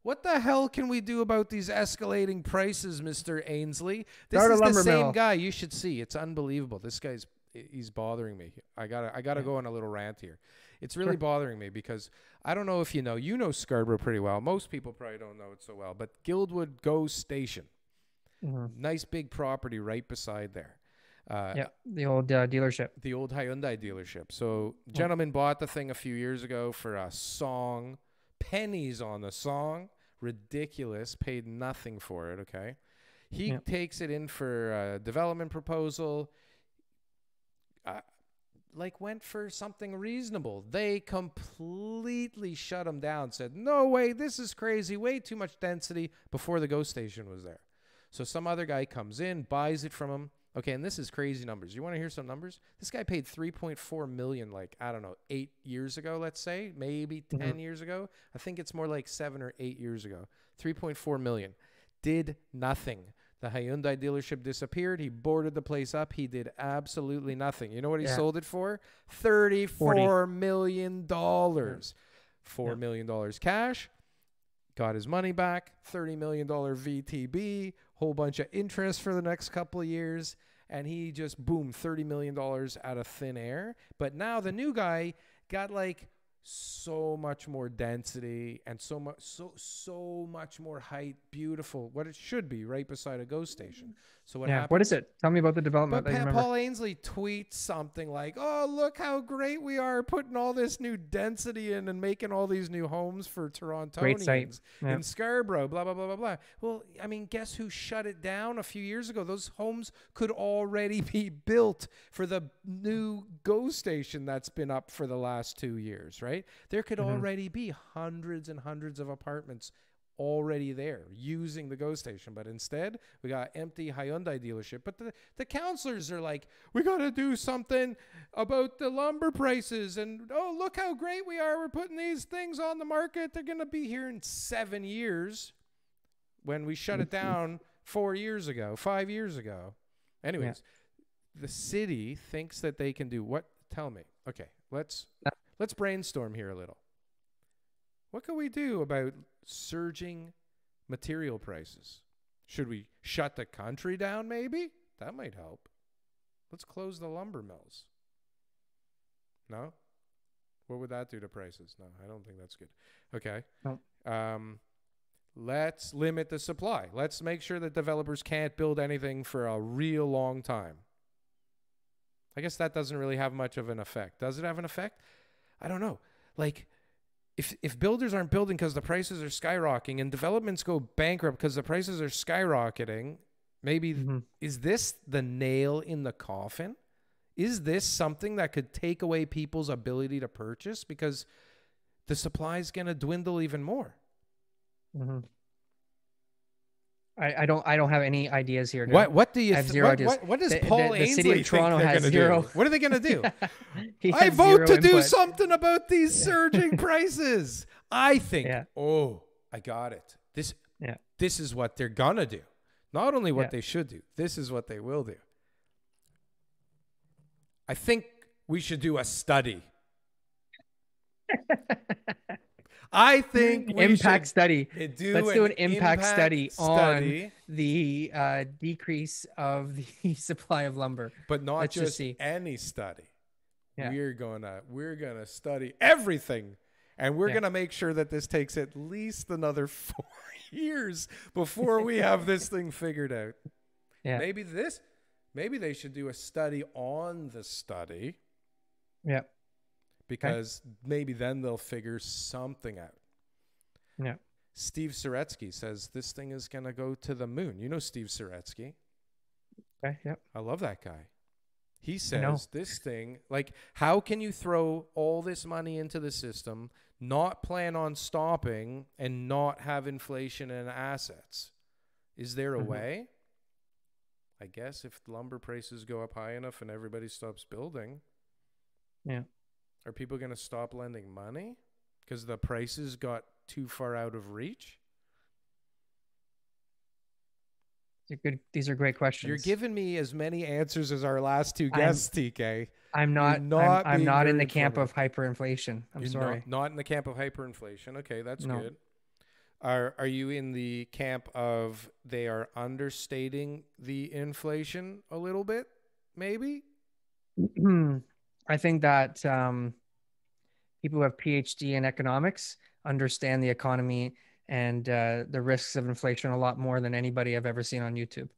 What the hell can we do about these escalating prices, Mister Ainslie? This Start is the same mill. guy. You should see. It's unbelievable. This guy's he's bothering me. I gotta I gotta yeah. go on a little rant here. It's really sure. bothering me because I don't know if you know, you know Scarborough pretty well. Most people probably don't know it so well, but Guildwood Go Station, mm-hmm. nice big property right beside there. Uh, yeah, the old uh, dealership. The old Hyundai dealership. So gentleman yeah. bought the thing a few years ago for a song, pennies on the song, ridiculous, paid nothing for it, okay? He yeah. takes it in for a development proposal. Uh, like went for something reasonable. They completely shut him down, said, no way, this is crazy, way too much density before the ghost station was there. So some other guy comes in, buys it from him, Okay, and this is crazy numbers. You want to hear some numbers? This guy paid three point four million dollars like, I don't know, eight years ago, let's say, maybe ten mm-hmm. years ago. I think it's more like seven or eight years ago. three point four million dollars. Did nothing. The Hyundai dealership disappeared. He boarded the place up. He did absolutely nothing. You know what he yeah. sold it for? thirty-four million dollars. four million dollars cash. Got his money back, thirty million dollar V T B, whole bunch of interest for the next couple of years, and he just, boom, thirty million dollars out of thin air. But now the new guy got like so much more density and so much, so, so much more height, beautiful, what it should be, right beside a go station. So what yeah, happened? What is it? Tell me about the development. But that Paul Ainslie tweets something like, oh, look how great we are putting all this new density in and making all these new homes for Torontonians great site. Yeah. in Scarborough, blah, blah, blah, blah, blah. Well, I mean, guess who shut it down a few years ago? Those homes could already be built for the new go station that's been up for the last two years, right? There could mm-hmm. already be hundreds and hundreds of apartments already there using the go station, but instead we got empty Hyundai dealership. But the, the counselors are like, we got to do something about the lumber prices, and oh, look how great we are, we're putting these things on the market, they're going to be here in seven years, when we shut it down four years ago, five years ago. Anyways, yeah. the city thinks that they can do what? Tell me. Okay, let's let's brainstorm here a little. What can we do about surging material prices? Should we shut the country down maybe? That might help. Let's close the lumber mills. No? What would that do to prices? No, I don't think that's good. Okay. No. Um, let's limit the supply. Let's make sure that developers can't build anything for a real long time. I guess that doesn't really have much of an effect. Does it have an effect? I don't know. Like... If, if builders aren't building because the prices are skyrocketing and developments go bankrupt because the prices are skyrocketing, maybe mm-hmm. is this the nail in the coffin? Is this something that could take away people's ability to purchase because the supply is going to dwindle even more? Mm-hmm. I, I don't. I don't have any ideas here. Dude. What? What do you? I have zero what, ideas. What, what does the, Paul the, the Ainslie city of Toronto think has zero. Do? What are they going to do? I vote to input. do something about these yeah. surging prices. I think. Yeah. Oh, I got it. This. Yeah. This is what they're gonna do. Not only what yeah. they should do. This is what they will do. I think we should do a study. I think we impact study. Do Let's do an impact, impact study, study on the uh, decrease of the supply of lumber, but not Let's just, just see. any study. Yeah. We're gonna we're gonna study everything, and we're yeah. gonna make sure that this takes at least another four years before we have this thing figured out. Yeah. Maybe this. Maybe they should do a study on the study. Yeah. Because okay. maybe then they'll figure something out. Yeah. Steve Saretsky says this thing is going to go to the moon. You know Steve Saretsky? Okay, yep. I love that guy. He says this thing, like, how can you throw all this money into the system, not plan on stopping, and not have inflation in assets? Is there a mm-hmm. way? I guess if lumber prices go up high enough and everybody stops building. Yeah. Are people going to stop lending money because the prices got too far out of reach? They're good. These are great questions. You're giving me as many answers as our last two guests, I'm, T K. I'm not. You're not I'm, I'm not in the camp of hyperinflation. I'm You're sorry. Not, not in the camp of hyperinflation. Okay, that's no. good. Are Are you in the camp of they are understating the inflation a little bit, maybe? I think that um, people who have P H D in economics understand the economy and uh, the risks of inflation a lot more than anybody I've ever seen on YouTube.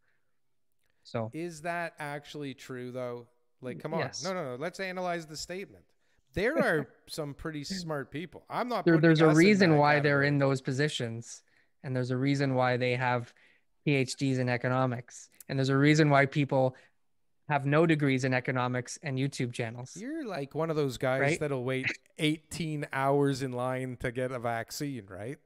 So is that actually true, though? Like, come on. Yes. No, no, no. Let's analyze the statement. There are some pretty smart people. I'm not. There, there's a reason why category. they're in those positions. And there's a reason why they have P H Ds in economics. And there's a reason why people have no degrees in economics and YouTube channels. You're like one of those guys right? that'll wait eighteen hours in line to get a vaccine, right?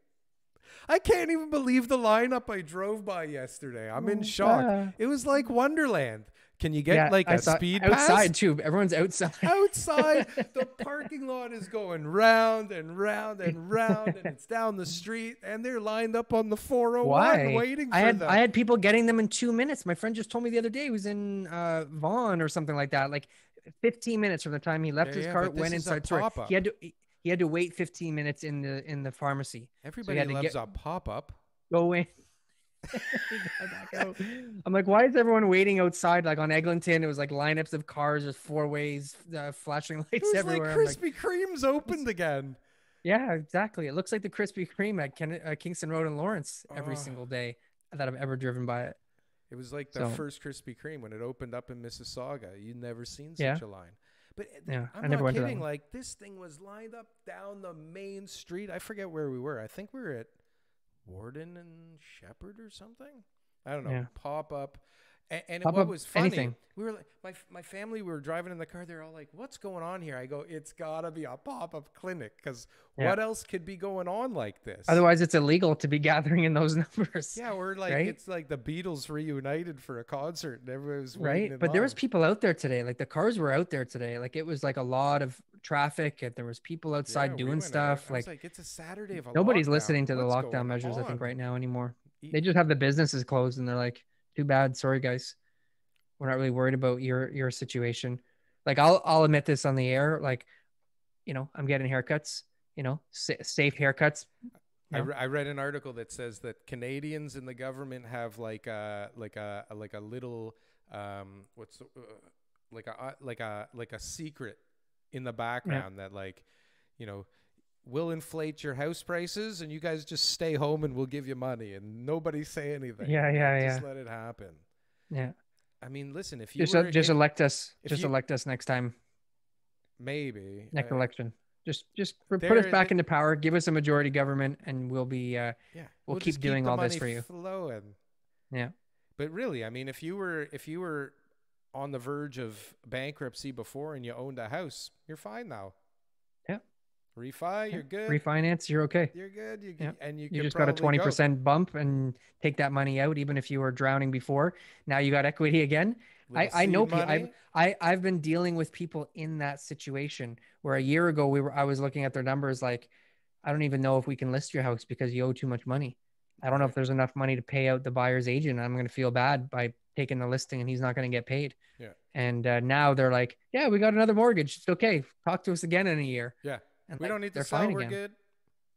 I can't even believe the lineup I drove by yesterday. I'm in shock. Yeah. It was like Wonderland. Can you get yeah, like I a speed outside pass? Outside too. Everyone's outside. Outside. The parking lot is going round and round and round, and it's down the street, and they're lined up on the four oh one Why? waiting for I had, them. I had people getting them in two minutes. My friend just told me the other day he was in uh, Vaughan or something like that. Like fifteen minutes from the time he left yeah, his yeah, car, went inside. He had to he had to wait fifteen minutes in the in the pharmacy. Everybody so loves get, a pop up. Go in. I'm like, why is everyone waiting outside? Like on Eglinton, it was like lineups of cars, just four ways, uh, flashing lights it was everywhere. Like Krispy Kreme's like, opened again. Yeah, exactly. It looks like the Krispy Kreme at Ken uh, Kingston Road in Lawrence every oh. single day that I've ever driven by it. It was like the so. first Krispy Kreme when it opened up in Mississauga. You'd never seen such yeah. a line. But yeah, I'm I never not kidding. Like this thing was lined up down the main street. I forget where we were. I think we were at Warden and Shepherd or something. I don't know. Yeah. Pop up. And, and Pop what up was funny, anything. we were like, my, my family, we were driving in the car. They're all like, what's going on here? I go, it's gotta be a pop-up clinic. Cause yeah. what else could be going on like this? Otherwise it's illegal to be gathering in those numbers. Yeah. We're like, right? It's like the Beatles reunited for a concert and everyone was waiting right. But line. There was people out there today. Like the cars were out there today. Like it was like a lot of traffic and there was people outside yeah, doing we stuff. Like, like it's a Saturday. Of a nobody's lockdown. listening to what's the lockdown measures. On? I think right now anymore, e they just have the businesses closed and they're like, too bad. Sorry, guys. We're not really worried about your, your situation. Like I'll, I'll admit this on the air. Like, you know, I'm getting haircuts, you know, sa safe haircuts. You know? I, re I read an article that says that Canadians in the government have like a, like a, like a little, um, what's the, uh, like a, like a, like a secret in the background yeah. that like, you know, we'll inflate your house prices and you guys just stay home and we'll give you money and nobody say anything. Yeah, yeah, just yeah. let it happen. Yeah. I mean, listen, if you just, were, just elect us, just you, elect us next time. Maybe next uh, election. Just, just there, put us back it, into power. Give us a majority government and we'll be, uh, yeah, we'll, we'll keep, keep doing all this for you. Flowing. Yeah. But really, I mean, if you were, if you were on the verge of bankruptcy before and you owned a house, you're fine now. Refi, you're good. Refinance, you're okay. You're good. You, yeah. and you, you just got a twenty percent go. bump and take that money out, even if you were drowning before. Now you got equity again. I, I know people, I've, I, I've been dealing with people in that situation where a year ago we were, I was looking at their numbers like, I don't even know if we can list your house because you owe too much money. I don't know if there's enough money to pay out the buyer's agent. I'm going to feel bad by taking the listing and he's not going to get paid. Yeah. And uh, now they're like, yeah, we got another mortgage. It's okay. Talk to us again in a year. Yeah. And we like, don't need to sell. We're again. good.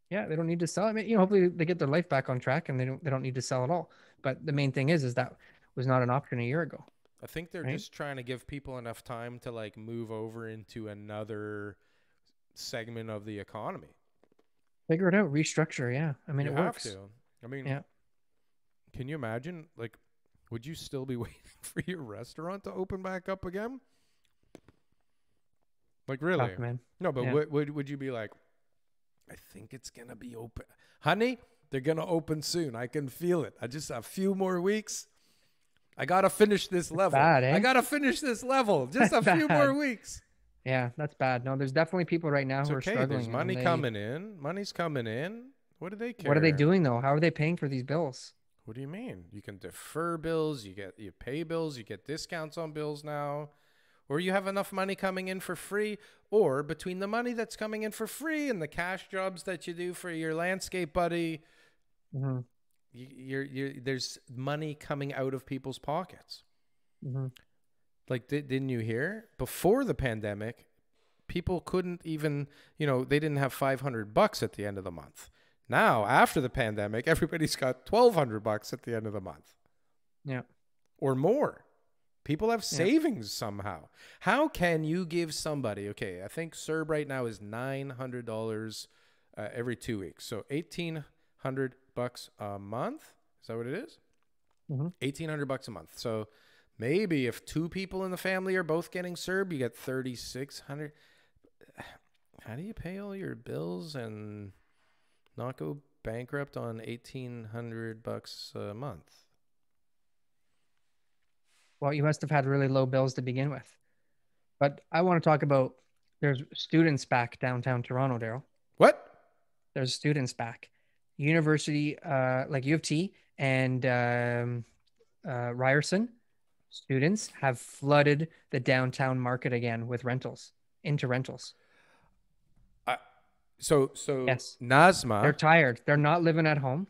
Yeah, they don't need to sell. I mean, you know, hopefully they get their life back on track and they don't they don't need to sell at all. But the main thing is, is that was not an option a year ago. I think they're right? just trying to give people enough time to like move over into another segment of the economy. Figure it out, restructure. Yeah, I mean, you it have works. To. I mean, yeah. Can you imagine? Like, would you still be waiting for your restaurant to open back up again? Like really? Talk, man. No, but yeah. would, would would you be like, I think it's gonna be open, honey? They're gonna open soon. I can feel it. I just a few more weeks. I gotta finish this that's level. Bad, eh? I gotta finish this level. Just a bad. few more weeks. Yeah, that's bad. No, there's definitely people right now it's who okay. are struggling. There's money they... coming in. Money's coming in. What do they care? What are they doing though? How are they paying for these bills? What do you mean? You can defer bills. You get you pay bills. You get discounts on bills now. Or you have enough money coming in for free, or between the money that's coming in for free and the cash jobs that you do for your landscape buddy, mm-hmm. you're, you're, there's money coming out of people's pockets. Mm-hmm. Like, did, didn't you hear? Before the pandemic, people couldn't even, you know, they didn't have five hundred bucks at the end of the month. Now, after the pandemic, everybody's got twelve hundred bucks at the end of the month. Yeah. Or more. People have savings yeah. somehow. How can you give somebody, okay, I think CERB right now is nine hundred dollars uh, every two weeks. So eighteen hundred bucks a month. Is that what it is? Mm-hmm. eighteen hundred bucks a month. So maybe if two people in the family are both getting CERB, you get thirty-six hundred. How do you pay all your bills and not go bankrupt on eighteen hundred bucks a month? Well, you must have had really low bills to begin with. But I want to talk about there's students back downtown Toronto, Darryl. What? There's students back. University, uh, like U of T and um, uh, Ryerson students have flooded the downtown market again with rentals, into rentals. Uh, so, so yes. NASMA. They're tired. They're not living at home.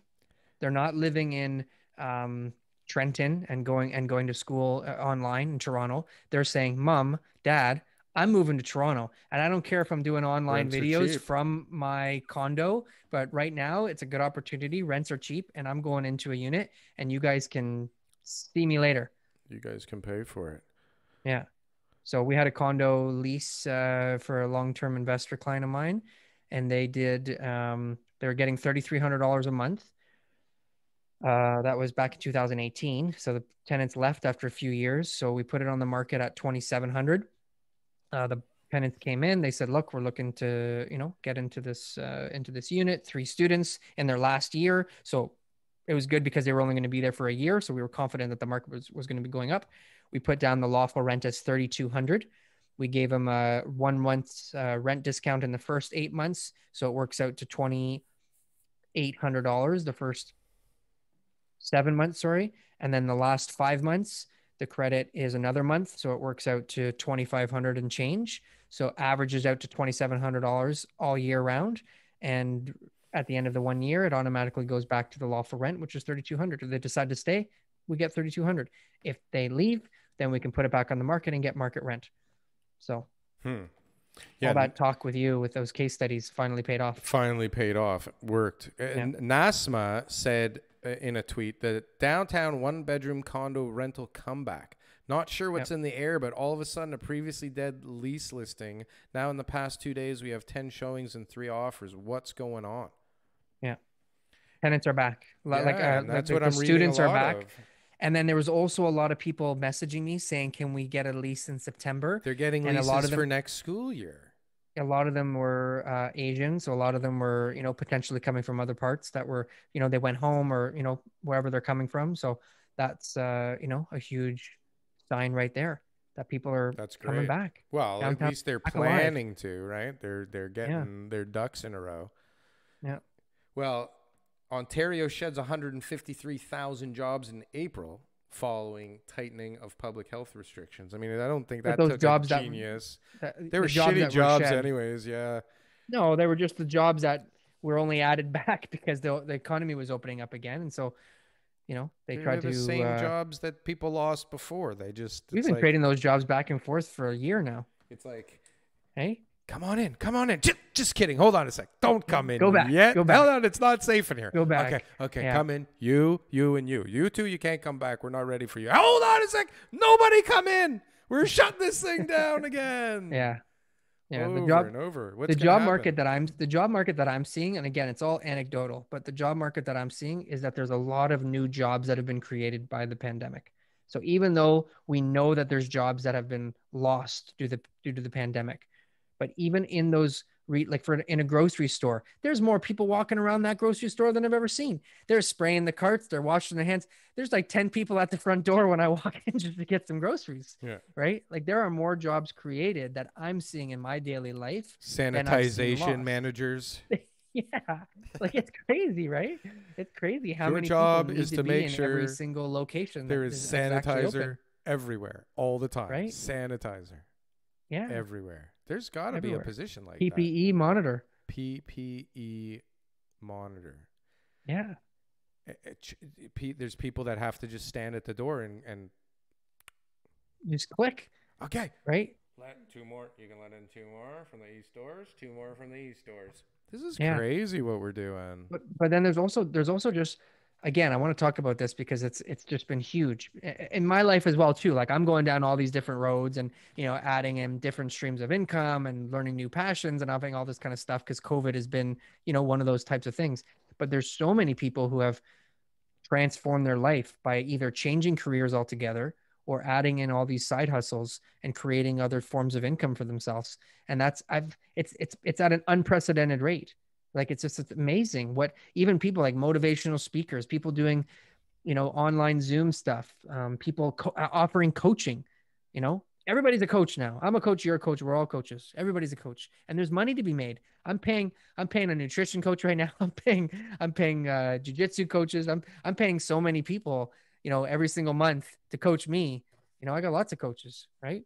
They're not living in um, Trenton and going and going to school uh, online in Toronto. They're saying, Mom, Dad, I'm moving to Toronto, and I don't care if I'm doing online rents videos from my condo, but right now it's a good opportunity. Rents are cheap and I'm going into a unit, and you guys can see me later. You guys can pay for it. Yeah. So we had a condo lease uh, for a long-term investor client of mine, and they did, um, they were getting thirty-three hundred dollars a month. Uh, that was back in two thousand eighteen. So the tenants left after a few years. So we put it on the market at twenty-seven hundred dollars. Uh, the tenants came in, they said, look, we're looking to, you know, get into this, uh, into this unit, three students in their last year. So it was good because they were only going to be there for a year. So we were confident that the market was, was going to be going up. We put down the lawful rent as thirty-two hundred. We gave them a one month's uh, rent discount in the first eight months. So it works out to twenty-eight hundred dollars the first seven months, sorry. And then the last five months, the credit is another month, so it works out to twenty-five hundred and change. So averages out to twenty-seven hundred dollars all year round. And at the end of the one year, it automatically goes back to the lawful rent, which is thirty-two hundred. If they decide to stay, we get thirty-two hundred. If they leave, then we can put it back on the market and get market rent. So hmm. yeah, all that talk with you with those case studies finally paid off. Finally paid off, worked. And yeah. NASMA said in a tweet, the downtown one bedroom condo rental comeback. Not sure what's yep. in the air, but all of a sudden a previously dead lease listing. Now in the past two days, we have ten showings and three offers. What's going on? Yeah. Tenants are back. Yeah, like, uh, that's like what I'm reading. Students are back. Of. And then there was also a lot of people messaging me saying, can we get a lease in September? They're getting and leases a lot of them, for next school year. A lot of them were uh, Asian. So a lot of them were, you know, potentially coming from other parts that were, you know, they went home or, you know, wherever they're coming from. So that's, uh, you know, a huge sign right there that people are that's great. coming back. Well, downtown, at least they're planning alive. to, right? They're, they're getting yeah. their ducks in a row. Yeah. Well, Ontario sheds one hundred fifty-three thousand jobs in April following tightening of public health restrictions. I mean, I don't think that those took jobs a genius. That, that, they were the shitty jobs, jobs were anyways, yeah. No, they were just the jobs that were only added back because the, the economy was opening up again. And so, you know, they, they tried to- the same uh, jobs that people lost before. They just- We've been like, trading those jobs back and forth for a year now. It's like- Hey? Come on in, come on in. Just, just kidding, hold on a sec. Don't come in Go back, yet. go back. Hold on, it's not safe in here. Go back. Okay, okay, yeah. come in. You, you, and you. You two, you can't come back. We're not ready for you. Hold on a sec. Nobody come in. We're shutting this thing down again. yeah. Yeah, over the job, and over. What's the job happen? market that I'm, the job market that I'm seeing, and again, it's all anecdotal, but the job market that I'm seeing is that there's a lot of new jobs that have been created by the pandemic. So even though we know that there's jobs that have been lost due, the, due to the pandemic, but even in those, like for in a grocery store, there's more people walking around that grocery store than I've ever seen. They're spraying the carts. They're washing their hands. There's like ten people at the front door when I walk in just to get some groceries. Yeah. Right. Like there are more jobs created that I'm seeing in my daily life. Sanitization managers. yeah. Like it's crazy, right? It's crazy how Your many job people need is to, to make be sure in every single location. There is, is sanitizer everywhere all the time. Right? Sanitizer. Yeah. Everywhere. There's got to be a position like that. P P E monitor. P P E monitor. Yeah. There's people that have to just stand at the door and, and just click. Okay. Right. Let two more. You can let in two more from the east doors. Two more from the east doors. This is yeah. crazy what we're doing. But but then there's also there's also just again I want to talk about this because it's it's just been huge in my life as well too. Like I'm going down all these different roads and you know adding in different streams of income and learning new passions and having all this kind of stuff because COVID has been you know one of those types of things. But there's so many people who have transformed their life by either changing careers altogether or adding in all these side hustles and creating other forms of income for themselves. And that's I've it's it's it's at an unprecedented rate. Like it's just it's amazing what even people like motivational speakers, people doing, you know, online Zoom stuff, um, people co offering coaching, you know, everybody's a coach now. I'm a coach, you're a coach, we're all coaches. Everybody's a coach, and there's money to be made. I'm paying, I'm paying a nutrition coach right now. I'm paying, I'm paying uh, jiu-jitsu coaches. I'm, I'm paying so many people, you know, every single month to coach me. You know, I got lots of coaches, right?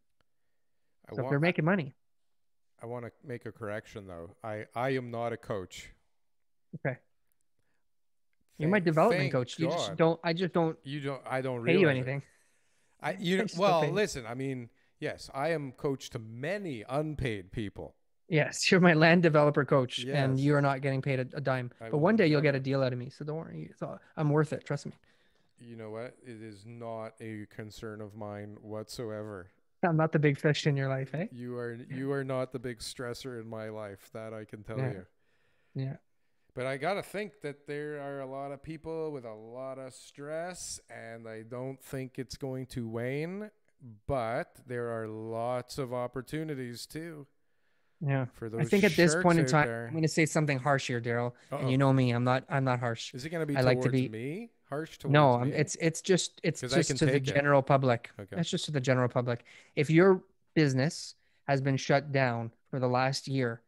I so want, if they're making money. I want to make a correction though. I, I am not a coach. Okay. You're my development coach. You just don't, I just don't, you don't, I don't pay you anything. I, you, well, listen, I mean, yes, I am coach to many unpaid people. Yes. You're my land developer coach yes. and you are not getting paid a, a dime, I but one day you'll get a deal out of me. So don't worry. So I'm worth it. Trust me. You know what? It is not a concern of mine whatsoever. I'm not the big fish in your life. Eh? You are, you are not the big stressor in my life, that I can tell yeah. you. Yeah. But I got to think that there are a lot of people with a lot of stress, and I don't think it's going to wane, but there are lots of opportunities too. Yeah. For those I think at this point in time, there. I'm going to say something harsh here, Darryl. Uh-oh. And you know me, I'm not, I'm not harsh. Is it going to be I towards like to be, me? Harsh towards no, me? No, it's, it's just, it's just to the general it. public. Okay. That's just to the general public. If your business has been shut down for the last year,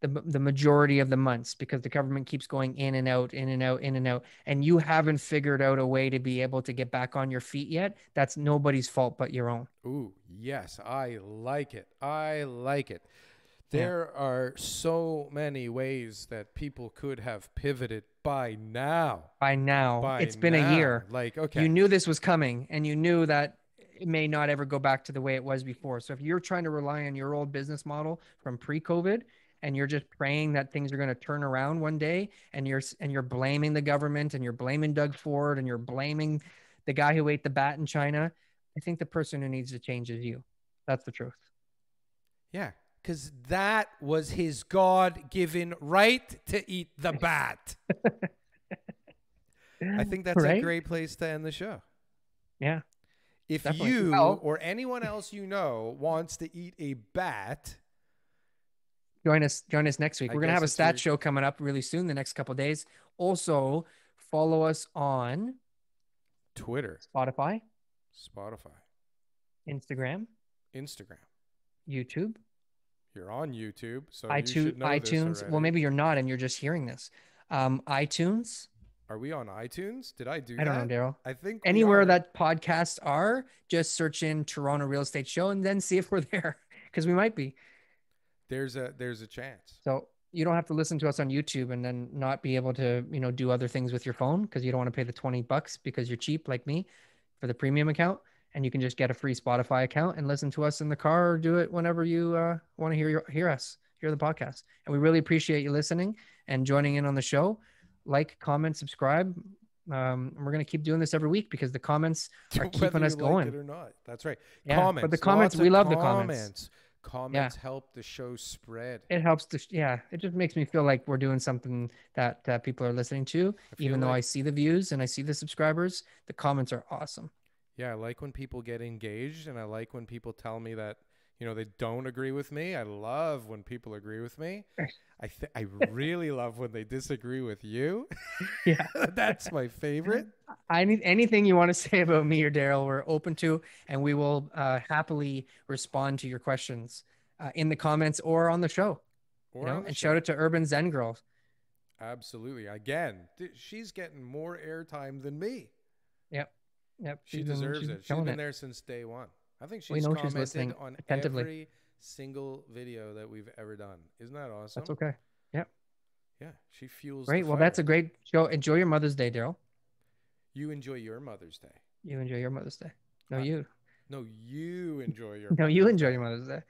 The, the majority of the months, because the government keeps going in and out, in and out, in and out, and you haven't figured out a way to be able to get back on your feet yet, that's nobody's fault but your own. Ooh, yes. I like it. I like it. There yeah. are so many ways that people could have pivoted by now. By now. By it's been now. a year. Like, okay. You knew this was coming, and you knew that it may not ever go back to the way it was before. So if you're trying to rely on your old business model from pre-COVID, and you're just praying that things are going to turn around one day, and you're and you're blaming the government, and you're blaming Doug Ford, and you're blaming the guy who ate the bat in China, I think the person who needs to change is you. That's the truth. Yeah, because that was his God-given right to eat the bat. I think that's right? a great place to end the show. Yeah. If definitely. you well, or anyone else you know wants to eat a bat... Join us, join us next week. I We're going to have a stat show coming up really soon, the next couple of days. Also, follow us on Twitter, Spotify, Spotify, Instagram, Instagram, YouTube. You're on YouTube. So iTunes, you should know iTunes. This well, maybe you're not and you're just hearing this. Um, iTunes. Are we on iTunes? Did I do I that? I don't know, Darryl. I think anywhere that podcasts are, just search in Toronto Real Estate Show and then see if we're there, because we might be. There's a, there's a chance. So you don't have to listen to us on YouTube and then not be able to, you know, do other things with your phone, because you don't want to pay the twenty bucks, because you're cheap like me for the premium account, and you can just get a free Spotify account and listen to us in the car, or do it whenever you uh, want to hear, your, hear us, hear the podcast. And we really appreciate you listening and joining in on the show. Like, comment, subscribe. Um, we're going to keep doing this every week, because the comments are keeping us going. It or not. That's right. Yeah, comments. But the comments, we love comments. the comments. Comments yeah. help the show spread. It helps the yeah. It just makes me feel like we're doing something that uh, people are listening to. Even like, though I see the views and I see the subscribers, the comments are awesome. Yeah, I like when people get engaged, and I like when people tell me that, you know, they don't agree with me. I love when people agree with me. I th I really love when they disagree with you. Yeah, that's my favorite. I need anything you want to say about me or Darryl, we're open to, and we will uh, happily respond to your questions uh, in the comments or on the show. Or you know? the and show. shout out to Urban Zen Girl. Absolutely. Again, she's getting more airtime than me. Yep. Yep. She, she deserves been, she's it. She's been it. there since day one. I think she's commented she's on every single video that we've ever done. Isn't that awesome? That's okay. Yeah. Yeah. She fuels. Great. Well, that's a great show. Enjoy your Mother's Day, Darryl. You enjoy your Mother's Day. You enjoy your Mother's Day. No, uh, you. No, you enjoy your. No, you enjoy your Mother's Day.